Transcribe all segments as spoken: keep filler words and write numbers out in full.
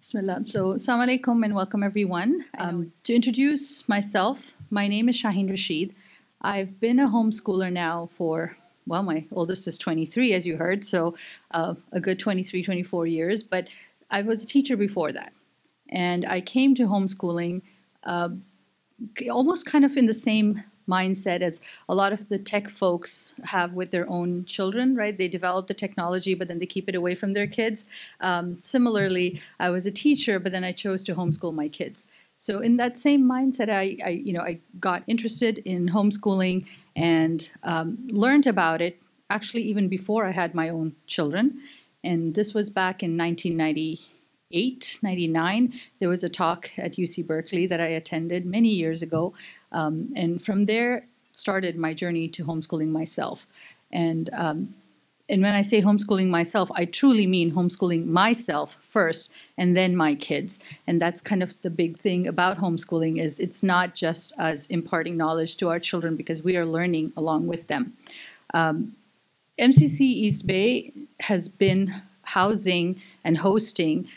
Bismillah. So, assalamu alaikum and welcome everyone. Um, to introduce myself, my name is Shaheen Rasheed. I've been a homeschooler now for, well, my oldest is twenty-three, as you heard, so uh, a good twenty-three, twenty-four years, but I was a teacher before that. And I came to homeschooling uh, almost kind of in the same mindset as a lot of the tech folks have with their own children, right? They develop the technology, but then they keep it away from their kids. Um, similarly, I was a teacher, but then I chose to homeschool my kids. So in that same mindset, I, I you know, I got interested in homeschooling and um, learned about it actually even before I had my own children. And this was back in nineteen ninety-eight, ninety-nine. There was a talk at U C Berkeley that I attended many years ago. Um, and from there started my journey to homeschooling myself. And, um, and when I say homeschooling myself, I truly mean homeschooling myself first and then my kids. And that's kind of the big thing about homeschooling is it's not just us imparting knowledge to our children because we are learning along with them. Um, M C C East Bay has been housing and hosting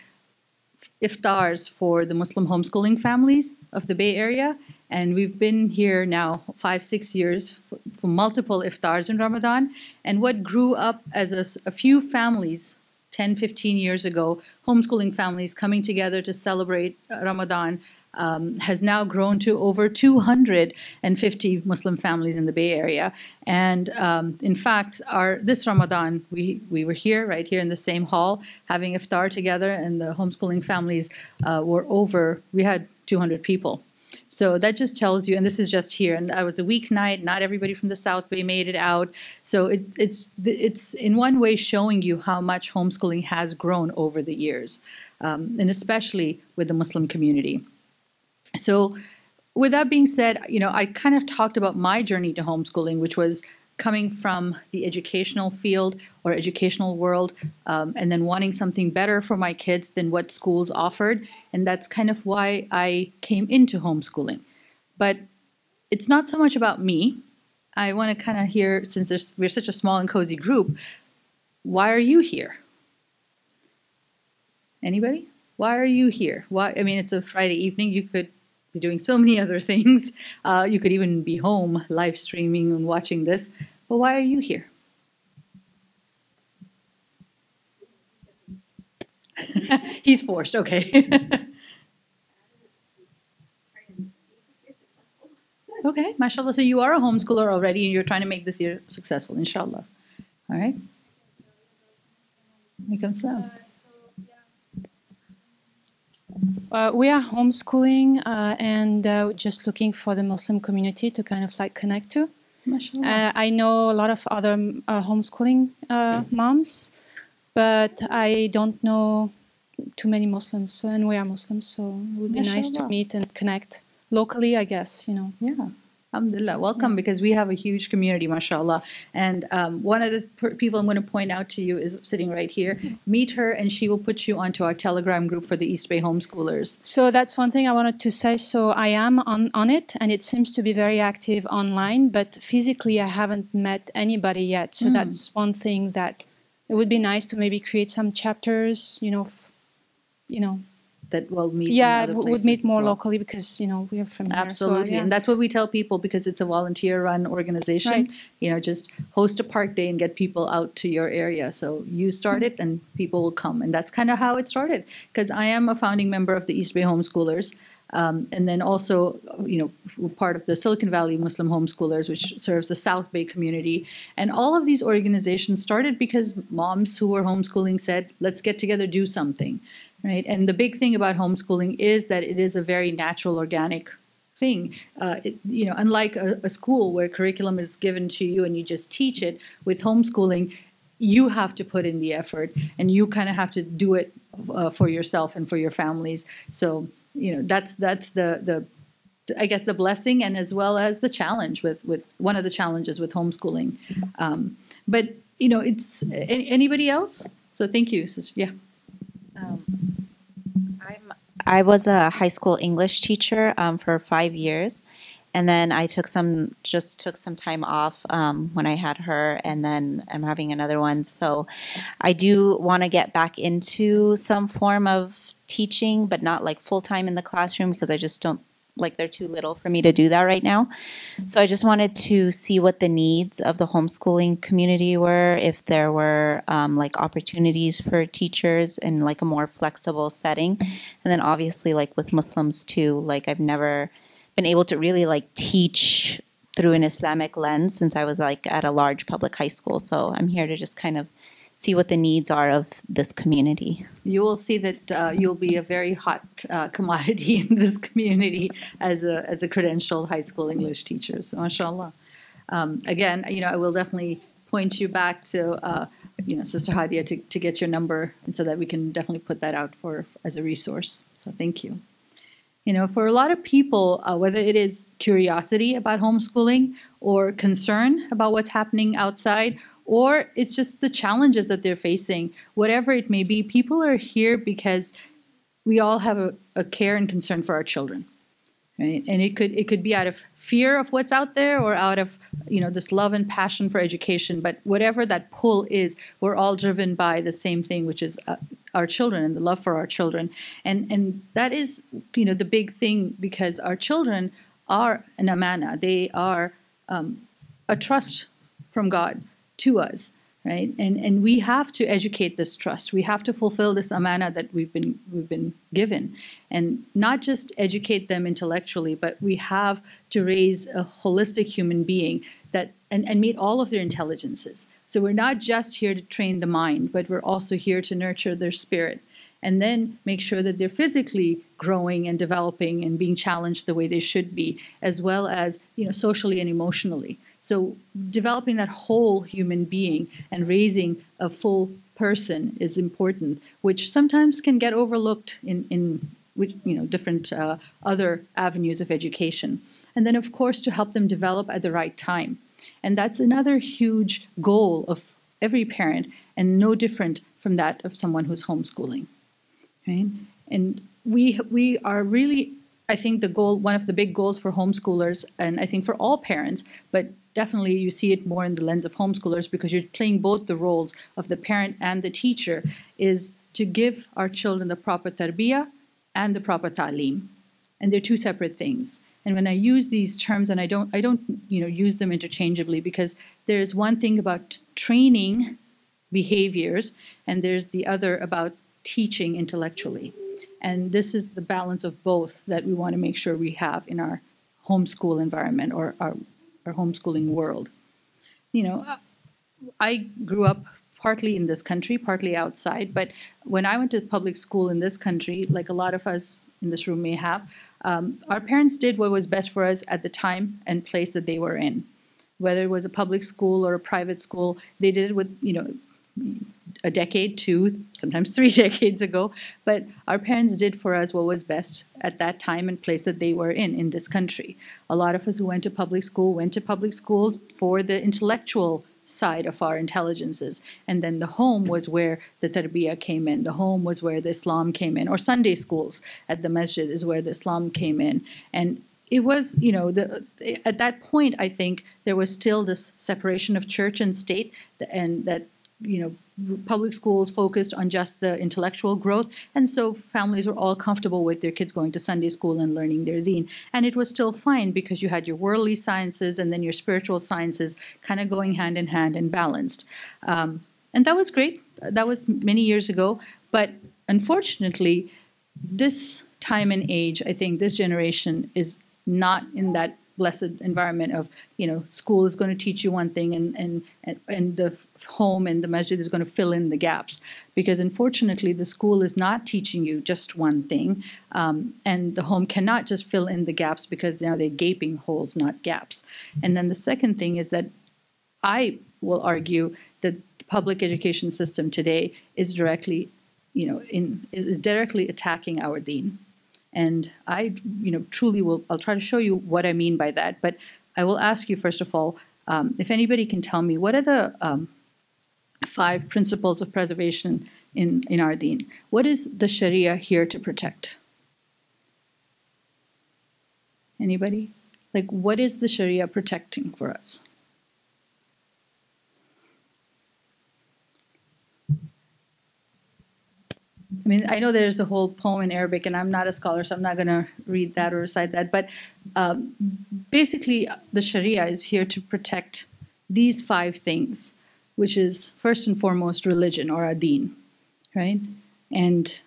iftars for the Muslim homeschooling families of the Bay Area. And we've been here now five, six years for, for multiple iftars in Ramadan. And what grew up as a, a few families ten, fifteen years ago, homeschooling families coming together to celebrate Ramadan, um, has now grown to over two hundred fifty Muslim families in the Bay Area. And um, in fact, our this Ramadan, we, we were here, right here in the same hall, having iftar together, and the homeschooling families uh, were over, we had two hundred people. So that just tells you, and this is just here, and it was a weeknight, not everybody from the South Bay made it out. So it, it's, it's in one way showing you how much homeschooling has grown over the years, um, and especially with the Muslim community. So with that being said, you know, I kind of talked about my journey to homeschooling, which was coming from the educational field or educational world, um, and then wanting something better for my kids than what schools offered. And that's kind of why I came into homeschooling. But it's not so much about me. I want to kind of hear, since there's, we're such a small and cozy group, why are you here? Anybody? Why are you here? Why? I mean, it's a Friday evening. You could be doing so many other things. Uh, you could even be home live streaming and watching this. But why are you here? He's forced, okay. Okay, mashallah. So you are a homeschooler already and you're trying to make this year successful, inshallah. All right. Alaikum salam. Uh, we are homeschooling uh, and uh, just looking for the Muslim community to kind of like connect to. Uh, I know a lot of other uh, homeschooling uh, moms, but I don't know too many Muslims, so, and we are Muslims, so it would be Mashallah. nice to meet and connect locally, I guess, you know. Yeah. Alhamdulillah, welcome, because we have a huge community, mashallah. And um, one of the people I'm going to point out to you is sitting right here. Meet her, and she will put you onto our Telegram group for the East Bay Homeschoolers. So that's one thing I wanted to say. So I am on, on it, and it seems to be very active online, but physically I haven't met anybody yet. So mm. that's one thing that it would be nice to maybe create some chapters, you know, f you know. That will meet. Yeah, would meet more well. locally because you know we are from absolutely, here, so, yeah. and that's what we tell people because it's a volunteer-run organization. Right. You know, just host a park day and get people out to your area. So you start it, and people will come, and that's kind of how it started. Because I am a founding member of the East Bay Homeschoolers, um, and then also you know part of the Silicon Valley Muslim Homeschoolers, which serves the South Bay community, and all of these organizations started because moms who were homeschooling said, "Let's get together, do something." Right. And the big thing about homeschooling is that it is a very natural, organic thing. Uh, it, you know, unlike a, a school where curriculum is given to you and you just teach it, with homeschooling, you have to put in the effort and you kind of have to do it uh, for yourself and for your families. So, you know, that's that's the, the I guess, the blessing and as well as the challenge with, with one of the challenges with homeschooling. Um, but, you know, it's anybody else? So thank you. So, yeah. Um, I'm, I was a high school English teacher um, for five years, And then I took some, just took some time off um, when I had her, and then I'm having another one. So I do want to get back into some form of teaching, but not like full time in the classroom, because I just don't, like they're too little for me to do that right now. So I just wanted to see what the needs of the homeschooling community were, if there were um, like opportunities for teachers in like a more flexible setting. And then obviously like with Muslims too, like I've never been able to really like teach through an Islamic lens since I was like at a large public high school. So I'm here to just kind of see what the needs are of this community. You will see that uh, you'll be a very hot uh, commodity in this community as a, as a credentialed high school English teacher, so mashallah. Um, again, you know, I will definitely point you back to, uh, you know, Sister Hadia to, to get your number, and so that we can definitely put that out for as a resource, so thank you. You know, for a lot of people, uh, whether it is curiosity about homeschooling or concern about what's happening outside, or it's just the challenges that they're facing, whatever it may be, people are here because we all have a, a care and concern for our children, right? And it could it could be out of fear of what's out there, or out of, you know, this love and passion for education. But whatever that pull is, we're all driven by the same thing, which is uh, our children and the love for our children. And and that is, you know, the big thing, because our children are an amana. They are um, a trust from God to us, right? And and we have to educate this trust. We have to fulfill this amana that we've been we've been given, and not just educate them intellectually, but we have to raise a holistic human being that and, and meet all of their intelligences. So we're not just here to train the mind, but we're also here to nurture their spirit, and then make sure that they're physically growing and developing and being challenged the way they should be, as well as, you know, socially and emotionally. So developing that whole human being and raising a full person is important, which sometimes can get overlooked in, in you know, different uh, other avenues of education. And then, of course, to help them develop at the right time. And that's another huge goal of every parent, and no different from that of someone who's homeschooling, right? And we, we are really, I think the goal, one of the big goals for homeschoolers, and I think for all parents, but definitely you see it more in the lens of homeschoolers because you're playing both the roles of the parent and the teacher, is to give our children the proper tarbiyah and the proper ta'lim. And they're two separate things. And when I use these terms, and I don't, I don't, you know, use them interchangeably, because there is one thing about training behaviors, and there's the other about teaching intellectually. And this is the balance of both that we want to make sure we have in our homeschool environment, or our, our homeschooling world. You know, I grew up partly in this country, partly outside, but when I went to public school in this country, like a lot of us in this room may have, um, our parents did what was best for us at the time and place that they were in. Whether it was a public school or a private school, they did it with, you know, a decade, two, sometimes three decades ago, but our parents did for us what was best at that time and place that they were in, in this country. A lot of us who went to public school went to public schools for the intellectual side of our intelligences, and then the home was where the tarbiyah came in, the home was where the Islam came in, or Sunday schools at the masjid is where the Islam came in. And it was, you know, the, at that point, I think there was still this separation of church and state, and that, you know, public schools focused on just the intellectual growth, and so families were all comfortable with their kids going to Sunday school and learning their deen. And it was still fine because you had your worldly sciences and then your spiritual sciences kind of going hand in hand and balanced. Um, and that was great. That was many years ago. But unfortunately, this time and age, I think this generation is not in that blessed environment of, you know, school is going to teach you one thing, and and and the home and the masjid is going to fill in the gaps, because unfortunately the school is not teaching you just one thing, um, and the home cannot just fill in the gaps, because now they're gaping holes, not gaps. And then the second thing is that I will argue that the public education system today is directly, you know, in is directly attacking our deen. And I, you know, truly will, I'll try to show you what I mean by that. But I will ask you, first of all, um, if anybody can tell me, what are the um, five principles of preservation in, in our deen? What is the Sharia here to protect? Anybody? Like, what is the Sharia protecting for us? I mean, I know there's a whole poem in Arabic, and I'm not a scholar, so I'm not going to read that or recite that. But um, basically, the Sharia is here to protect these five things, which is, first and foremost, religion or adeen, right? And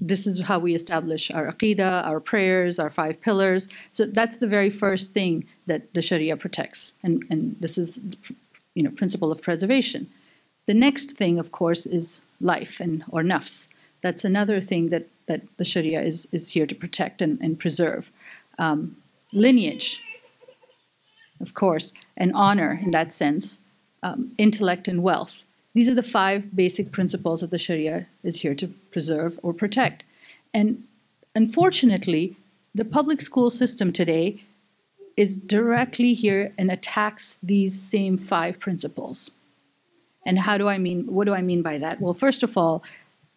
this is how we establish our aqidah, our prayers, our five pillars. So that's the very first thing that the Sharia protects. And, and this is, you know, principle of preservation. The next thing, of course, is life and or nafs. That's another thing that, that the Sharia is, is here to protect and, and preserve. Um, lineage, of course, and honor in that sense, um, intellect and wealth. These are the five basic principles that the Sharia is here to preserve or protect. And unfortunately, the public school system today is directly here and attacks these same five principles. And how do I mean, what do I mean by that? Well, first of all,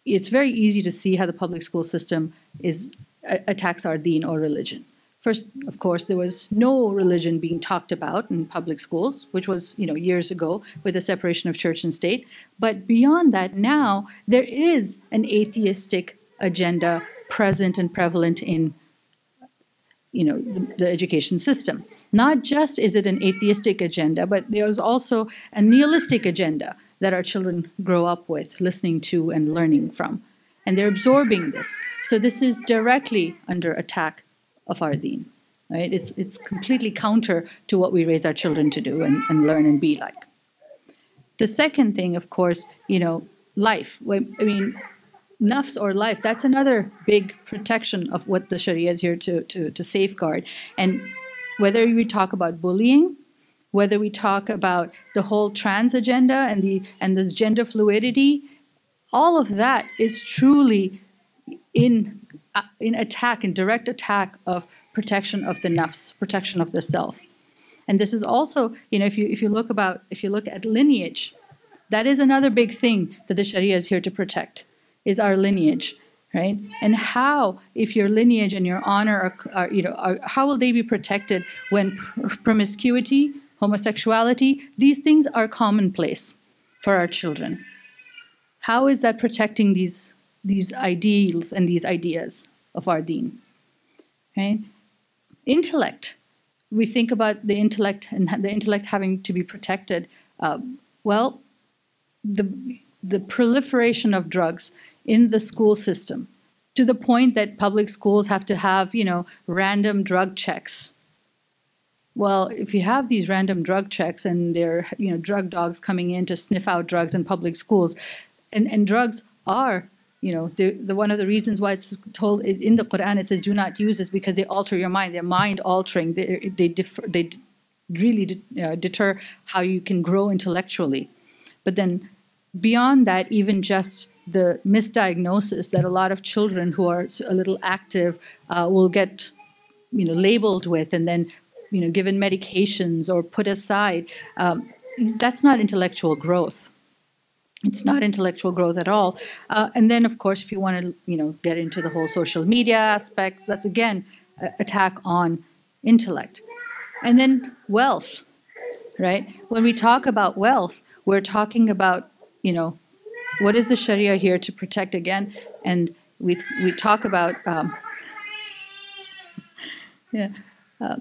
it's very easy to see how the public school system is, uh, attacks our deen or religion. First, of course, there was no religion being talked about in public schools, which was, you know, years ago with the separation of church and state. But beyond that, now there is an atheistic agenda present and prevalent in, you know, the, the education system. Not just is it an atheistic agenda, but there is also a nihilistic agenda that our children grow up with, listening to and learning from. And they're absorbing this. So this is directly under attack of our deen, right? It's, it's completely counter to what we raise our children to do and, and learn and be like. The second thing, of course, you know, life. I mean, nafs or life, that's another big protection of what the Sharia is here to, to, to safeguard. And whether we talk about bullying, whether we talk about the whole trans agenda and, the, and this gender fluidity, all of that is truly in, in attack, in direct attack of protection of the nafs, protection of the self. And this is also, you know, if you, if you look about, if you look at lineage, that is another big thing that the Sharia is here to protect, is our lineage. Right? And how, if your lineage and your honor are, are you know, are, how will they be protected when pr promiscuity, homosexuality, these things are commonplace for our children? How is that protecting these, these ideals and these ideas of our deen? Right? Intellect. We think about the intellect and the intellect having to be protected. Uh, well, the, the proliferation of drugs in the school system, to the point that public schools have to have, you know, random drug checks. Well, if you have these random drug checks and there are, you know, drug dogs coming in to sniff out drugs in public schools, and, and drugs are, you know, the, the one of the reasons why it's told in the Quran, it says do not use this because they alter your mind, they're mind altering, they, they, differ, they really de- uh, deter how you can grow intellectually. But then beyond that, even just the misdiagnosis that a lot of children who are a little active uh, will get, you know, labeled with and then, you know, given medications or put aside. Um, that's not intellectual growth. It's not intellectual growth at all. Uh, and then, of course, if you want to, you know, get into the whole social media aspects, that's again an attack on intellect. And then wealth, right? When we talk about wealth, we're talking about, you know, what is the Sharia here to protect again? And we, we talk about, um, yeah, uh,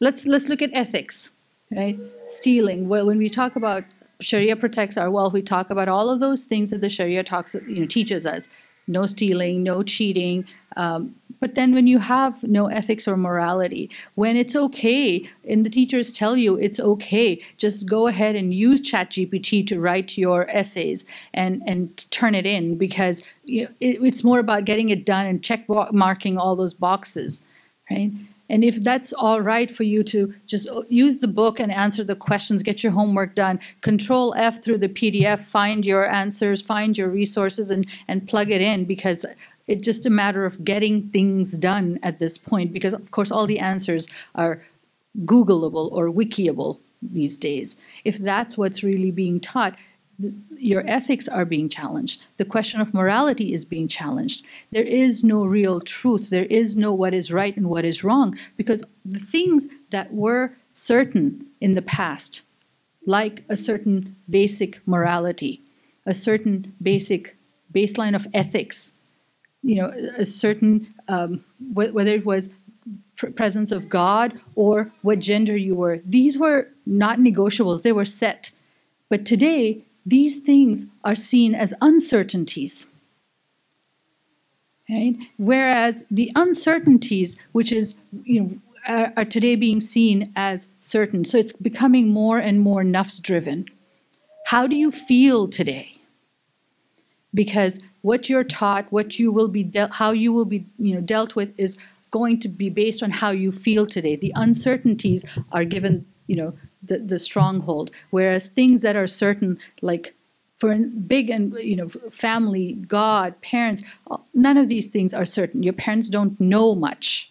let's, let's look at ethics, right? Stealing. Well, when we talk about Sharia protects our wealth, we talk about all of those things that the Sharia talks, you know, teaches us. No stealing, no cheating. Um, but then when you have no ethics or morality, when it's okay, and the teachers tell you it's okay, just go ahead and use Chat G P T to write your essays and, and turn it in, because you know, it, it's more about getting it done and check marking all those boxes, right? And if that's all right for you to just use the book and answer the questions, get your homework done, control F through the P D F, find your answers, find your resources, and, and plug it in, because it's just a matter of getting things done at this point, because of course all the answers are Googleable or wikiable these days. If that's what's really being taught, your ethics are being challenged. The question of morality is being challenged. There is no real truth. There is no what is right and what is wrong, because the things that were certain in the past, like a certain basic morality, a certain basic baseline of ethics, you know, a certain, um, wh whether it was presence of God or what gender you were, these were not negotiables, they were set. But today, these things are seen as uncertainties, right? Whereas the uncertainties, which is, you know, are, are today being seen as certain. So it's becoming more and more nafs driven. How do you feel today? Because what you're taught, what you will be, how you will be, you know, dealt with is going to be based on how you feel today. The uncertainties are given, you know, the, the stronghold, whereas things that are certain, like for big and, you know, family, God, parents, none of these things are certain. Your parents don't know much.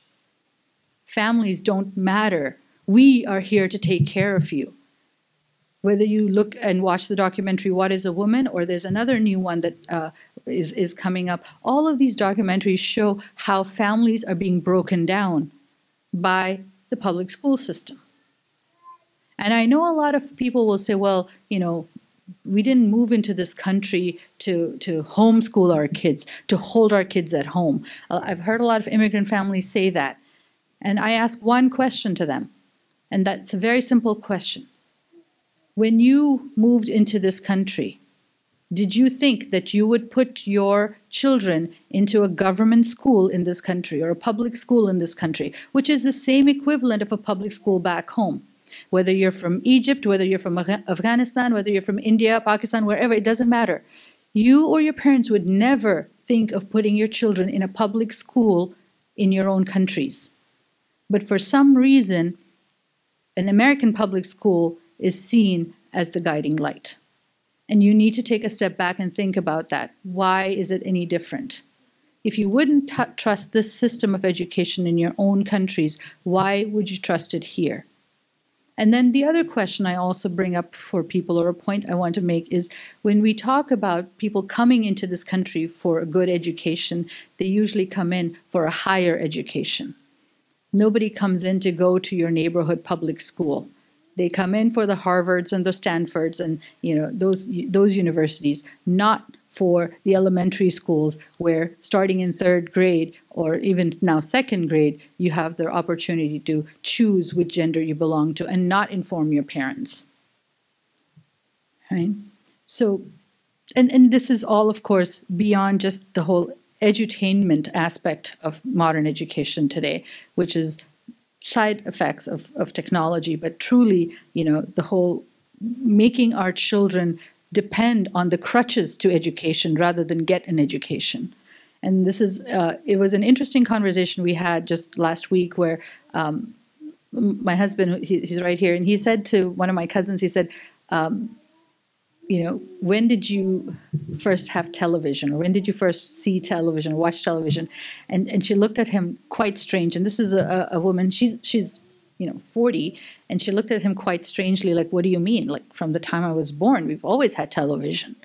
Families don't matter. We are here to take care of you. Whether you look and watch the documentary What is a Woman, or there's another new one that uh, is, is coming up, all of these documentaries show how families are being broken down by the public school system. And I know a lot of people will say, well, you know, we didn't move into this country to, to homeschool our kids, to hold our kids at home. Uh, I've heard a lot of immigrant families say that. And I ask one question to them, and that's a very simple question. When you moved into this country, did you think that you would put your children into a government school in this country or a public school in this country, which is the same equivalent of a public school back home? Whether you're from Egypt, whether you're from Afghanistan, whether you're from India, Pakistan, wherever, it doesn't matter. You or your parents would never think of putting your children in a public school in your own countries. But for some reason, an American public school is seen as the guiding light. And you need to take a step back and think about that. Why is it any different? If you wouldn't trust this system of education in your own countries, why would you trust it here? And then the other question I also bring up for people, or a point I want to make, is when we talk about people coming into this country for a good education, they usually come in for a higher education. Nobody comes in to go to your neighborhood public school. They come in for the Harvards and the Stanfords and, you know, those, those universities, not for the elementary schools where starting in third grade or even now second grade, you have the opportunity to choose which gender you belong to and not inform your parents. Right? So, and, and this is all, of course, beyond just the whole edutainment aspect of modern education today, which is side effects of, of technology, but truly, you know, the whole making our children depend on the crutches to education rather than get an education. And this is, uh, it was an interesting conversation we had just last week where um, my husband, he, he's right here, and he said to one of my cousins, he said, um, you know, when did you first have television, or when did you first see television, or watch television? And and she looked at him quite strange. And this is a, a woman, she's, she's, you know, forty, and she looked at him quite strangely, like, what do you mean? Like, from the time I was born, we've always had television,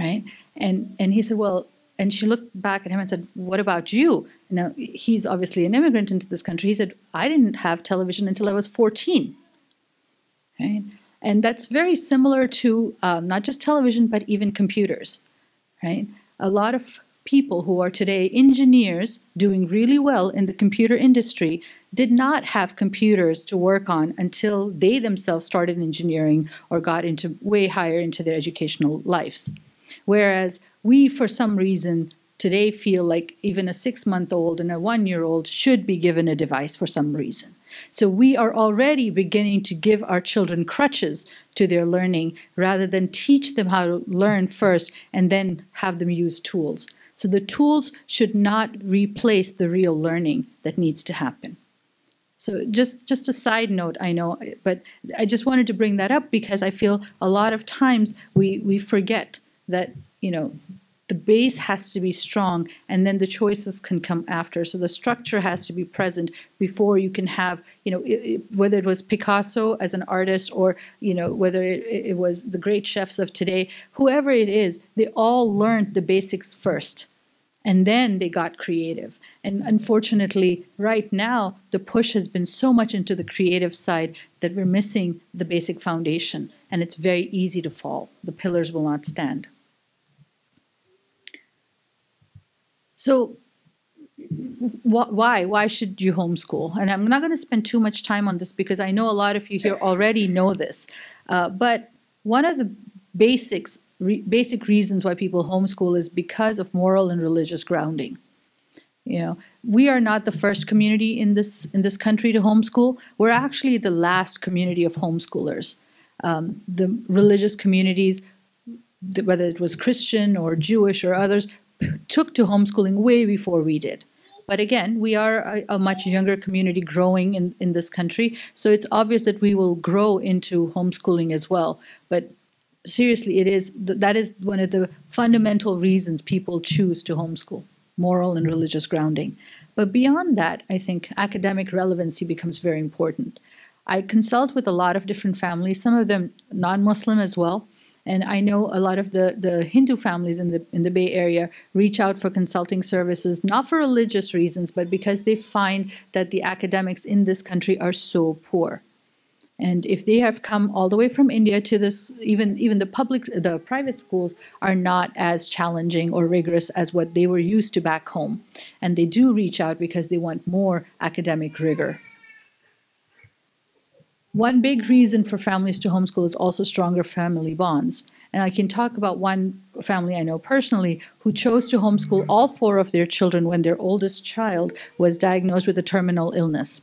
right? And, and he said, well, and she looked back at him and said, what about you? Now, he's obviously an immigrant into this country. He said, I didn't have television until I was fourteen, right? And that's very similar to um, not just television, but even computers, right? A lot of people who are today engineers doing really well in the computer industry did not have computers to work on until they themselves started engineering or got into way higher into their educational lives. Whereas we, for some reason, today feel like even a six-month-old and a one-year-old should be given a device for some reason. So we are already beginning to give our children crutches to their learning rather than teach them how to learn first and then have them use tools. So the tools should not replace the real learning that needs to happen. So just, just a side note, I know, but I just wanted to bring that up because I feel a lot of times we, we forget that, you know, the base has to be strong, and then the choices can come after. So the structure has to be present before you can have, you know, it, it, whether it was Picasso as an artist or, you know, whether it, it was the great chefs of today, whoever it is, they all learned the basics first, and then they got creative. And unfortunately, right now, the push has been so much into the creative side that we're missing the basic foundation, and it's very easy to fall. The pillars will not stand. So wh why? Why should you homeschool? And I'm not going to spend too much time on this because I know a lot of you here already know this. Uh, but one of the basics Re basic reasons why people homeschool is because of moral and religious grounding. You know, we are not the first community in this in this country to homeschool. We're actually the last community of homeschoolers. Um, the religious communities, whether it was Christian or Jewish or others, took to homeschooling way before we did. But again, we are a, a much younger community growing in, in this country, so it's obvious that we will grow into homeschooling as well. But seriously, it is that is one of the fundamental reasons people choose to homeschool, moral and religious grounding. But beyond that, I think academic relevancy becomes very important. I consult with a lot of different families, some of them non-Muslim as well. And I know a lot of the, the Hindu families in the, in the Bay Area reach out for consulting services, not for religious reasons, but because they find that the academics in this country are so poor. And if they have come all the way from India to this, even even the public, the private schools are not as challenging or rigorous as what they were used to back home. And they do reach out because they want more academic rigor. One big reason for families to homeschool is also stronger family bonds. And I can talk about one family I know personally who chose to homeschool all four of their children when their oldest child was diagnosed with a terminal illness.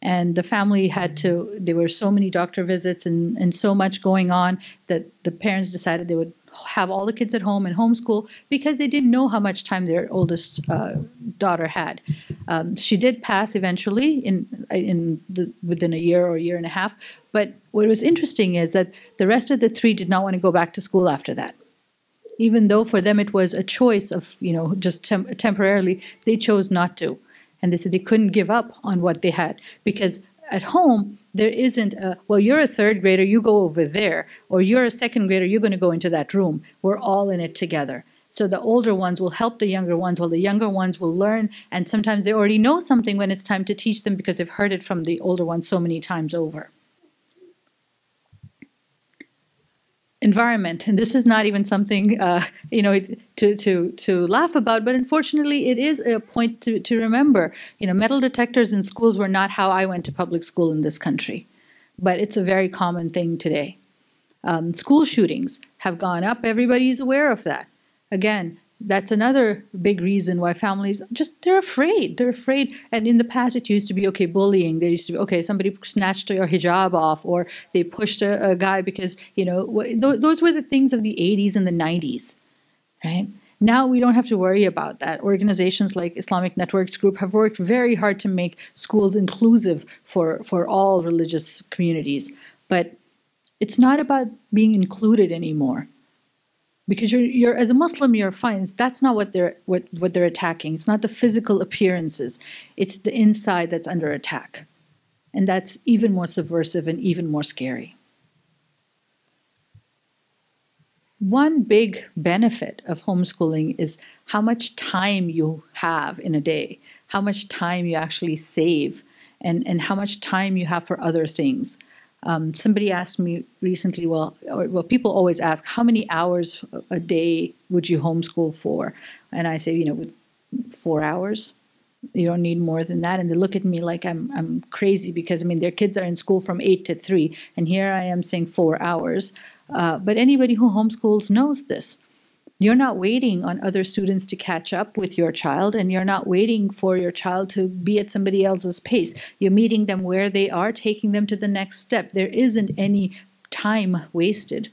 And the family had to, there were so many doctor visits and, and so much going on that the parents decided they would have all the kids at home and homeschool because they didn't know how much time their oldest uh, daughter had. Um, she did pass eventually in, in the, within a year or a year and a half. But what was interesting is that the rest of the three did not want to go back to school after that. Even though for them it was a choice of, you know, just tem- temporarily, they chose not to. And they said they couldn't give up on what they had because at home there isn't a, well, you're a third grader, you go over there, or you're a second grader, you're going to go into that room. We're all in it together. So the older ones will help the younger ones while the younger ones will learn. And sometimes they already know something when it's time to teach them because they've heard it from the older ones so many times over. Environment, and this is not even something uh, you know to to to laugh about, but unfortunately, it is a point to to remember. You know, metal detectors in schools were not how I went to public school in this country, but it's a very common thing today. Um, school shootings have gone up. Everybody's aware of that. Again, that's another big reason why families just, they're afraid. They're afraid. And in the past, it used to be, okay, bullying. They used to be, okay, somebody snatched your hijab off or they pushed a, a guy because, you know, th those were the things of the eighties and the nineties, right? Now we don't have to worry about that. Organizations like Islamic Networks Group have worked very hard to make schools inclusive for, for all religious communities. But it's not about being included anymore. Because you're, you're as a Muslim, you're fine. That's not what they're what, what they're attacking. It's not the physical appearances. It's the inside that's under attack. And that's even more subversive and even more scary. One big benefit of homeschooling is how much time you have in a day, how much time you actually save, and, and how much time you have for other things. Um, somebody asked me recently, well, or, well, people always ask, how many hours a day would you homeschool for? And I say, you know, with four hours, you don't need more than that. And they look at me like I'm, I'm crazy because, I mean, their kids are in school from eight to three. And here I am saying four hours. Uh, but anybody who homeschools knows this. You're not waiting on other students to catch up with your child, and you're not waiting for your child to be at somebody else's pace. You're meeting them where they are, taking them to the next step. There isn't any time wasted.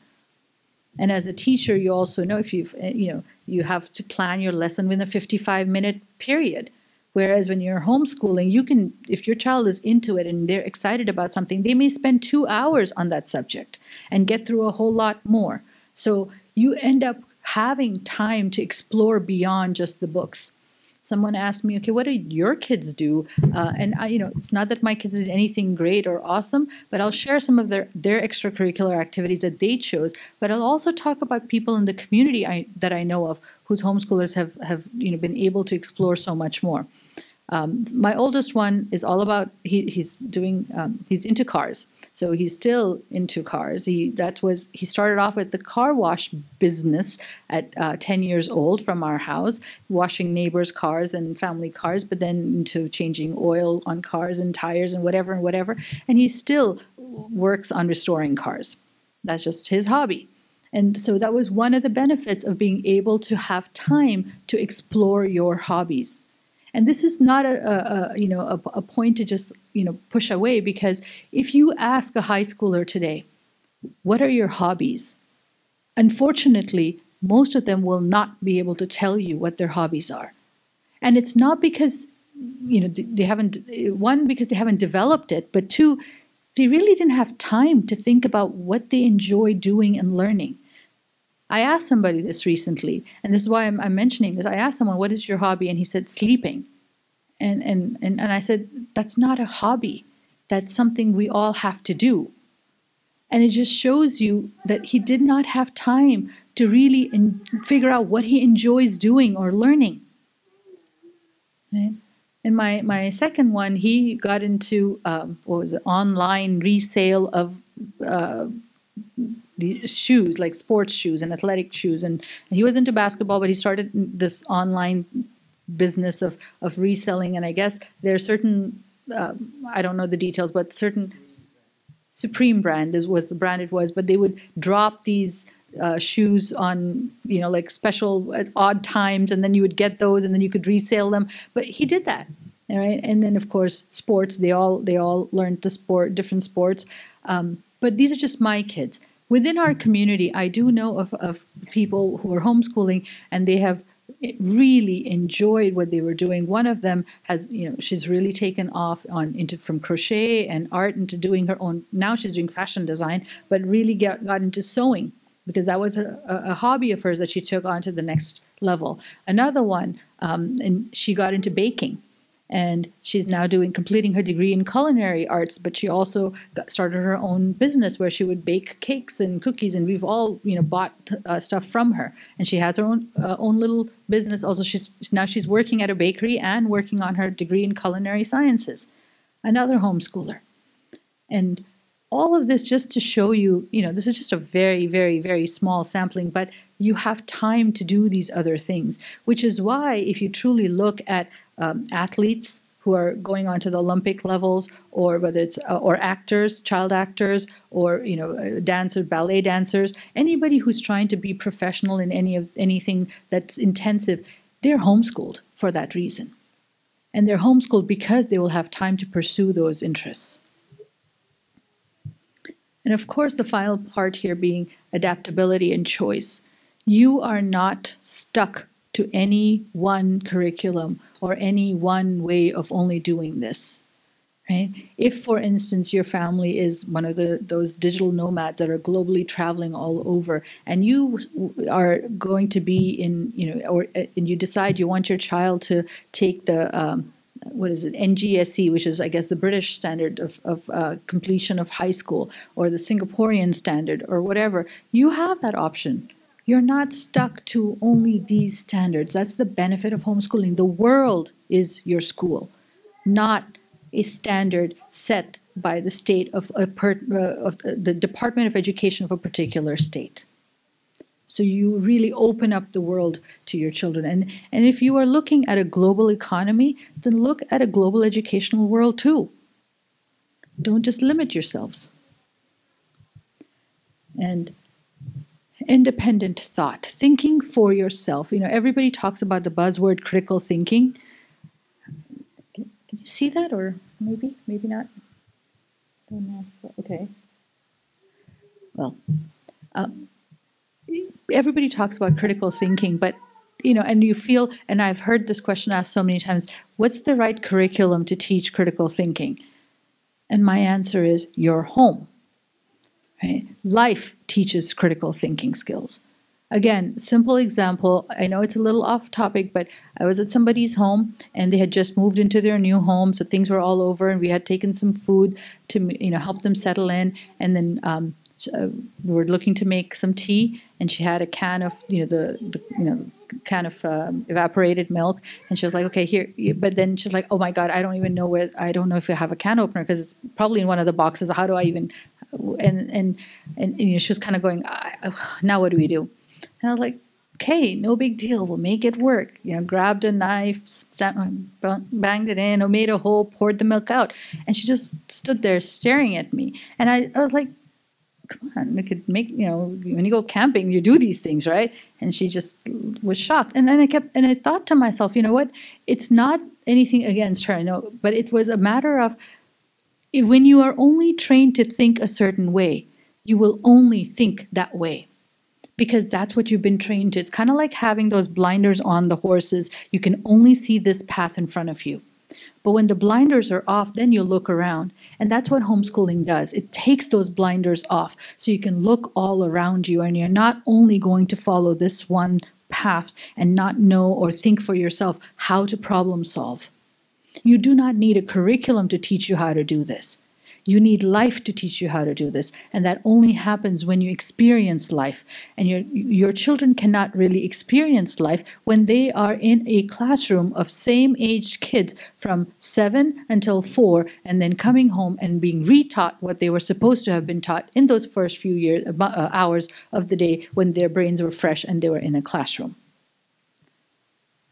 And as a teacher, you also know if you've, you know, you have to plan your lesson within a fifty-five minute period. Whereas when you're homeschooling, you can, if your child is into it and they're excited about something, they may spend two hours on that subject and get through a whole lot more. So you end up having time to explore beyond just the books. Someone asked me, okay, what do your kids do? Uh, and, I, you know, it's not that my kids did anything great or awesome, but I'll share some of their, their extracurricular activities that they chose. But I'll also talk about people in the community I, that I know of whose homeschoolers have, have you know, been able to explore so much more. Um, my oldest one is all about, he, he's doing, um, he's into cars. So he's still into cars. He, that was, he started off with the car wash business at uh, ten years old from our house, washing neighbors' cars and family cars, but then into changing oil on cars and tires and whatever and whatever. And he still works on restoring cars. That's just his hobby. And so that was one of the benefits of being able to have time to explore your hobbies. And this is not a, a, a you know a, a point to just you know push away, because if you ask a high schooler today, what are your hobbies? Unfortunately, most of them will not be able to tell you what their hobbies are, and it's not because you know they haven't one because they haven't developed it, but two, they really didn't have time to think about what they enjoy doing and learning. I asked somebody this recently, and this is why I'm, I'm mentioning this. I asked someone, what is your hobby? And he said, sleeping. And, and, and, and I said, that's not a hobby. That's something we all have to do. And it just shows you that he did not have time to really in, figure out what he enjoys doing or learning. Right? And my, my second one, he got into um, what was it, online resale of uh, the shoes, like sports shoes and athletic shoes, and he was into basketball, but he started this online business of of reselling. And I guess there are certain uh, I don't know the details, but certain Supreme brand is was the brand it was, but they would drop these uh, shoes on you know like special at odd times, and then you would get those, and then you could resell them. But he did that, all right. And then of course sports, they all they all learned the sport, different sports. Um, but these are just my kids. Within our community, I do know of, of people who are homeschooling, and they have really enjoyed what they were doing. One of them has, you know, she's really taken off on into from crochet and art into doing her own. Now she's doing fashion design, but really got, got into sewing, because that was a, a hobby of hers that she took on to the next level. Another one, um, and she got into baking. And she's now doing completing her degree in culinary arts, but she also got, started her own business where she would bake cakes and cookies. And we've all, you know, bought uh, stuff from her. And she has her own uh, own little business. Also, she's now she's working at a bakery and working on her degree in culinary sciences. Another homeschooler, and all of this just to show you, you know, this is just a very, very, very small sampling, but you have time to do these other things, which is why if you truly look at Um, athletes who are going on to the Olympic levels, or whether it's uh, or actors, child actors, or you know, dancers, ballet dancers, anybody who's trying to be professional in any of anything that's intensive, they're homeschooled for that reason, and they're homeschooled because they will have time to pursue those interests. And of course, the final part here being adaptability and choice. You are not stuck to any one curriculum or any one way of only doing this, right? If, for instance, your family is one of the, those digital nomads that are globally traveling all over, and you are going to be in, you know, or and you decide you want your child to take the, um, what is it, N G S E, which is, I guess, the British standard of, of uh, completion of high school, or the Singaporean standard, or whatever, you have that option. You're not stuck to only these standards. That's the benefit of homeschooling. The world is your school, not a standard set by the state of, a per, uh, of the Department of Education of a particular state. So you really open up the world to your children. And, and if you are looking at a global economy, then look at a global educational world too. Don't just limit yourselves. And independent thought, thinking for yourself. You know, everybody talks about the buzzword critical thinking. Can, can you see that, or maybe, maybe not? I don't know. Okay. Well, um, everybody talks about critical thinking, but you know, and you feel, and I've heard this question asked so many times, what's the right curriculum to teach critical thinking? And my answer is your home. Right? Life teaches critical thinking skills. Again, simple example. I know it's a little off topic, but I was at somebody's home and they had just moved into their new home. So things were all over and we had taken some food to, you know, help them settle in. And then um, so we were looking to make some tea, and she had a can of, you know, the, the you know, kind of um, evaporated milk, and she was like, okay, here. But then she's like, oh my god, I don't even know where, I don't know if you have a can opener because it's probably in one of the boxes. How do I even? And and and, and you know, she was kind of going, now what do we do? And I was like, okay, no big deal, we'll make it work. You know, grabbed a knife, banged it in, or made a hole, poured the milk out, and she just stood there staring at me, and I, I was like, come on, we could make, you know, when you go camping, you do these things, right? And she just was shocked. And then I kept, and I thought to myself, you know what, it's not anything against her, no, but it was a matter of, when you are only trained to think a certain way, you will only think that way, because that's what you've been trained to. It's kind of like having those blinders on the horses. You can only see this path in front of you. But when the blinders are off, then you look around. And that's what homeschooling does. It takes those blinders off so you can look all around you, and you're not only going to follow this one path and not know or think for yourself how to problem solve. You do not need a curriculum to teach you how to do this. You need life to teach you how to do this. And that only happens when you experience life. And your, your children cannot really experience life when they are in a classroom of same-aged kids from seven until four, and then coming home and being retaught what they were supposed to have been taught in those first few years, uh, hours of the day when their brains were fresh and they were in a classroom.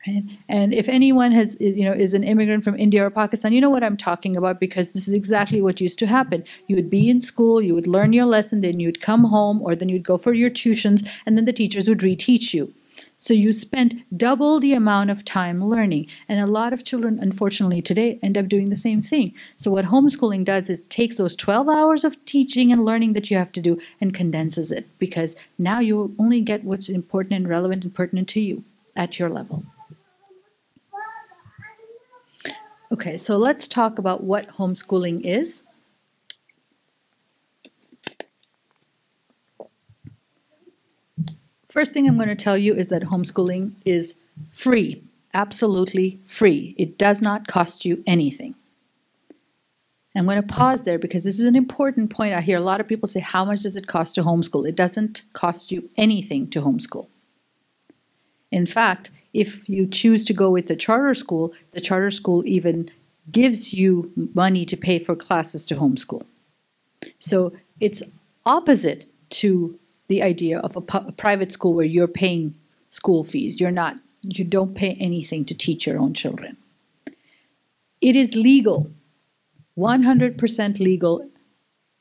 Right? And if anyone has, you know, is an immigrant from India or Pakistan, you know what I'm talking about, because this is exactly what used to happen. You would be in school, you would learn your lesson, then you'd come home, or then you'd go for your tuitions, and then the teachers would reteach you. So you spent double the amount of time learning. And a lot of children, unfortunately, today end up doing the same thing. So what homeschooling does is takes those twelve hours of teaching and learning that you have to do and condenses it, because now you only get what's important and relevant and pertinent to you at your level. Okay, so let's talk about what homeschooling is. First thing I'm going to tell you is that homeschooling is free, absolutely free. It does not cost you anything. I'm going to pause there because this is an important point. I hear a lot of people say, how much does it cost to homeschool? It doesn't cost you anything to homeschool. In fact, if you choose to go with the charter school, the charter school even gives you money to pay for classes to homeschool. So it's opposite to the idea of a, a private school where you're paying school fees. You're not, you don't pay anything to teach your own children. It is legal, one hundred percent legal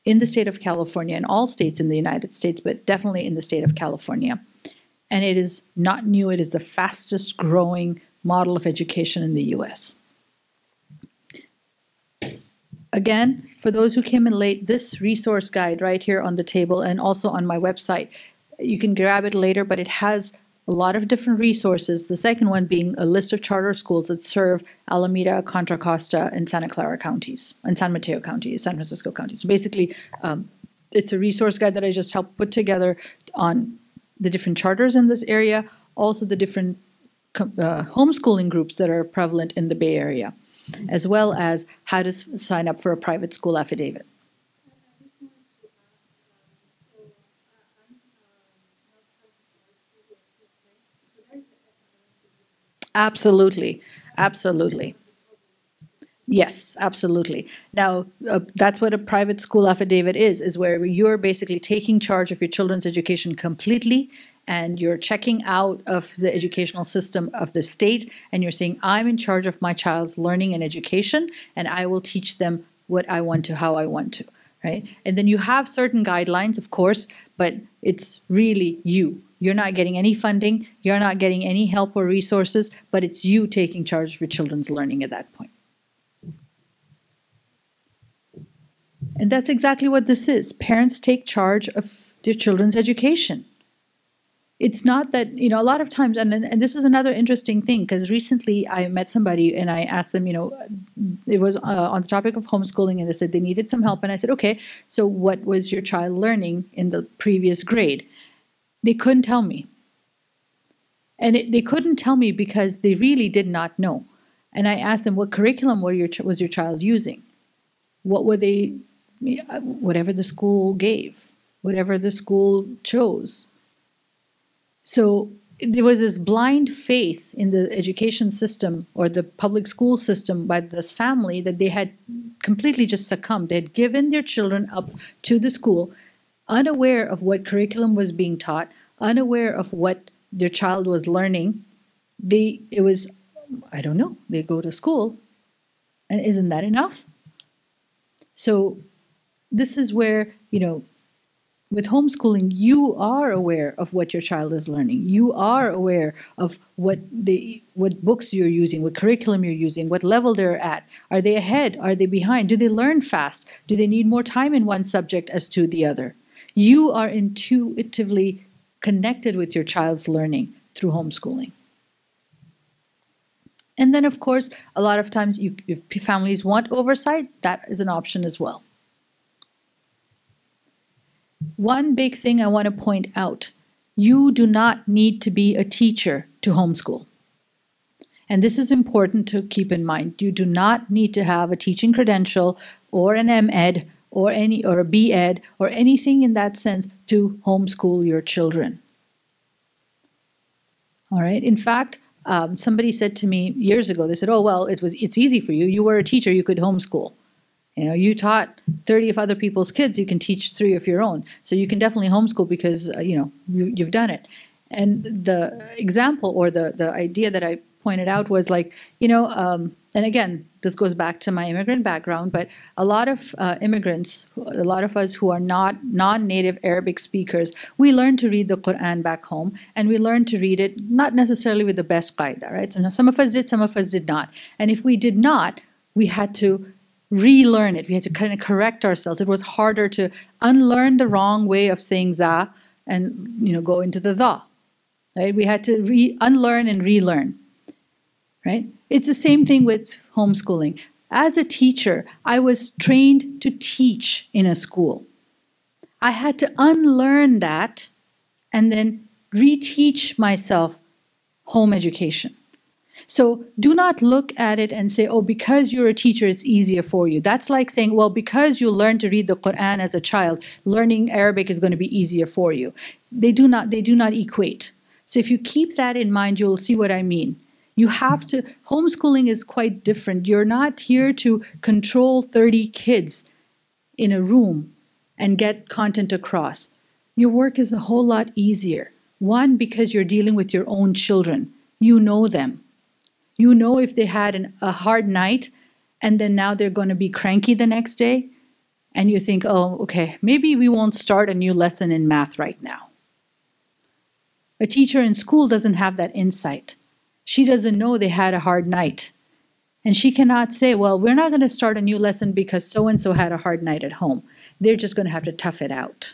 in the state of California, in all states in the United States, but definitely in the state of California. And it is not new. It is the fastest growing model of education in the U S. Again, for those who came in late, this resource guide right here on the table and also on my website, you can grab it later, but it has a lot of different resources. The second one being a list of charter schools that serve Alameda, Contra Costa, and Santa Clara counties, and San Mateo County, San Francisco County. So basically, um, it's a resource guide that I just helped put together on the different charters in this area, also the different uh, homeschooling groups that are prevalent in the Bay Area, as well as how to s sign up for a private school affidavit. Absolutely, absolutely. Yes, absolutely. Now, uh, that's what a private school affidavit is, is where you're basically taking charge of your children's education completely, and you're checking out of the educational system of the state, and you're saying, I'm in charge of my child's learning and education, and I will teach them what I want to, how I want to, right? And then you have certain guidelines, of course, but it's really you. You're not getting any funding, you're not getting any help or resources, but it's you taking charge of your children's learning at that point. And that's exactly what this is. Parents take charge of their children's education. It's not that, you know, a lot of times, and, and this is another interesting thing, because recently I met somebody and I asked them, you know, it was uh, on the topic of homeschooling, and they said they needed some help. And I said, okay, so what was your child learning in the previous grade? They couldn't tell me. And it, they couldn't tell me because they really did not know. And I asked them, what curriculum were your was your child using? What were they, whatever the school gave, whatever the school chose. So there was this blind faith in the education system or the public school system by this family that they had completely just succumbed. They had given their children up to the school, unaware of what curriculum was being taught, unaware of what their child was learning. They, it was, I don't know, they go to school, and isn't that enough? So this is where, you know, with homeschooling, you are aware of what your child is learning. You are aware of what the what books you're using, what curriculum you're using, what level they're at. Are they ahead? Are they behind? Do they learn fast? Do they need more time in one subject as to the other? You are intuitively connected with your child's learning through homeschooling. And then, of course, a lot of times you, if families want oversight, that is an option as well. One big thing I want to point out, you do not need to be a teacher to homeschool. And this is important to keep in mind. You do not need to have a teaching credential or an M Ed or any or a B Ed or anything in that sense to homeschool your children. All right. In fact, um, somebody said to me years ago, they said, oh, well, it was it's easy for you. You were a teacher. You could homeschool. You know, you taught thirty of other people's kids, you can teach three of your own. So you can definitely homeschool because, uh, you know, you, you've done it. And the example or the, the idea that I pointed out was like, you know, um, and again, this goes back to my immigrant background, but a lot of uh, immigrants, a lot of us who are not non-native Arabic speakers, we learn to read the Quran back home, and we learn to read it not necessarily with the best qaida, right? So some of us did, some of us did not. And if we did not, we had to relearn it. We had to kind of correct ourselves. It was harder to unlearn the wrong way of saying za and, you know, go into the tha. Right? We had to re unlearn and relearn. Right? It's the same thing with homeschooling. As a teacher, I was trained to teach in a school. I had to unlearn that and then reteach myself home education. So do not look at it and say, oh, because you're a teacher, it's easier for you. That's like saying, well, because you learned to read the Quran as a child, learning Arabic is going to be easier for you. They do not, they do not equate. So if you keep that in mind, you'll see what I mean. You have to, homeschooling is quite different. You're not here to control thirty kids in a room and get content across. Your work is a whole lot easier. One, because you're dealing with your own children. You know them. You know if they had an, a hard night and then now they're going to be cranky the next day and you think, oh, okay, maybe we won't start a new lesson in math right now. A teacher in school doesn't have that insight. She doesn't know they had a hard night. And she cannot say, well, we're not going to start a new lesson because so-and-so had a hard night at home. They're just going to have to tough it out.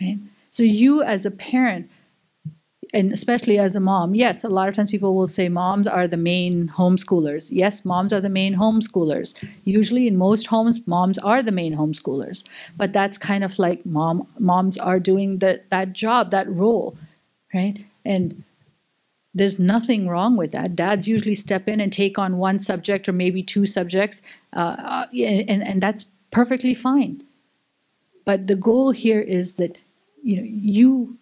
Right? So you as a parent, and especially as a mom, yes, a lot of times people will say moms are the main homeschoolers. Yes, moms are the main homeschoolers. Usually in most homes, moms are the main homeschoolers. But that's kind of like mom, moms are doing the, that job, that role, right? And there's nothing wrong with that. Dads usually step in and take on one subject or maybe two subjects, uh, and, and that's perfectly fine. But the goal here is that, you know, you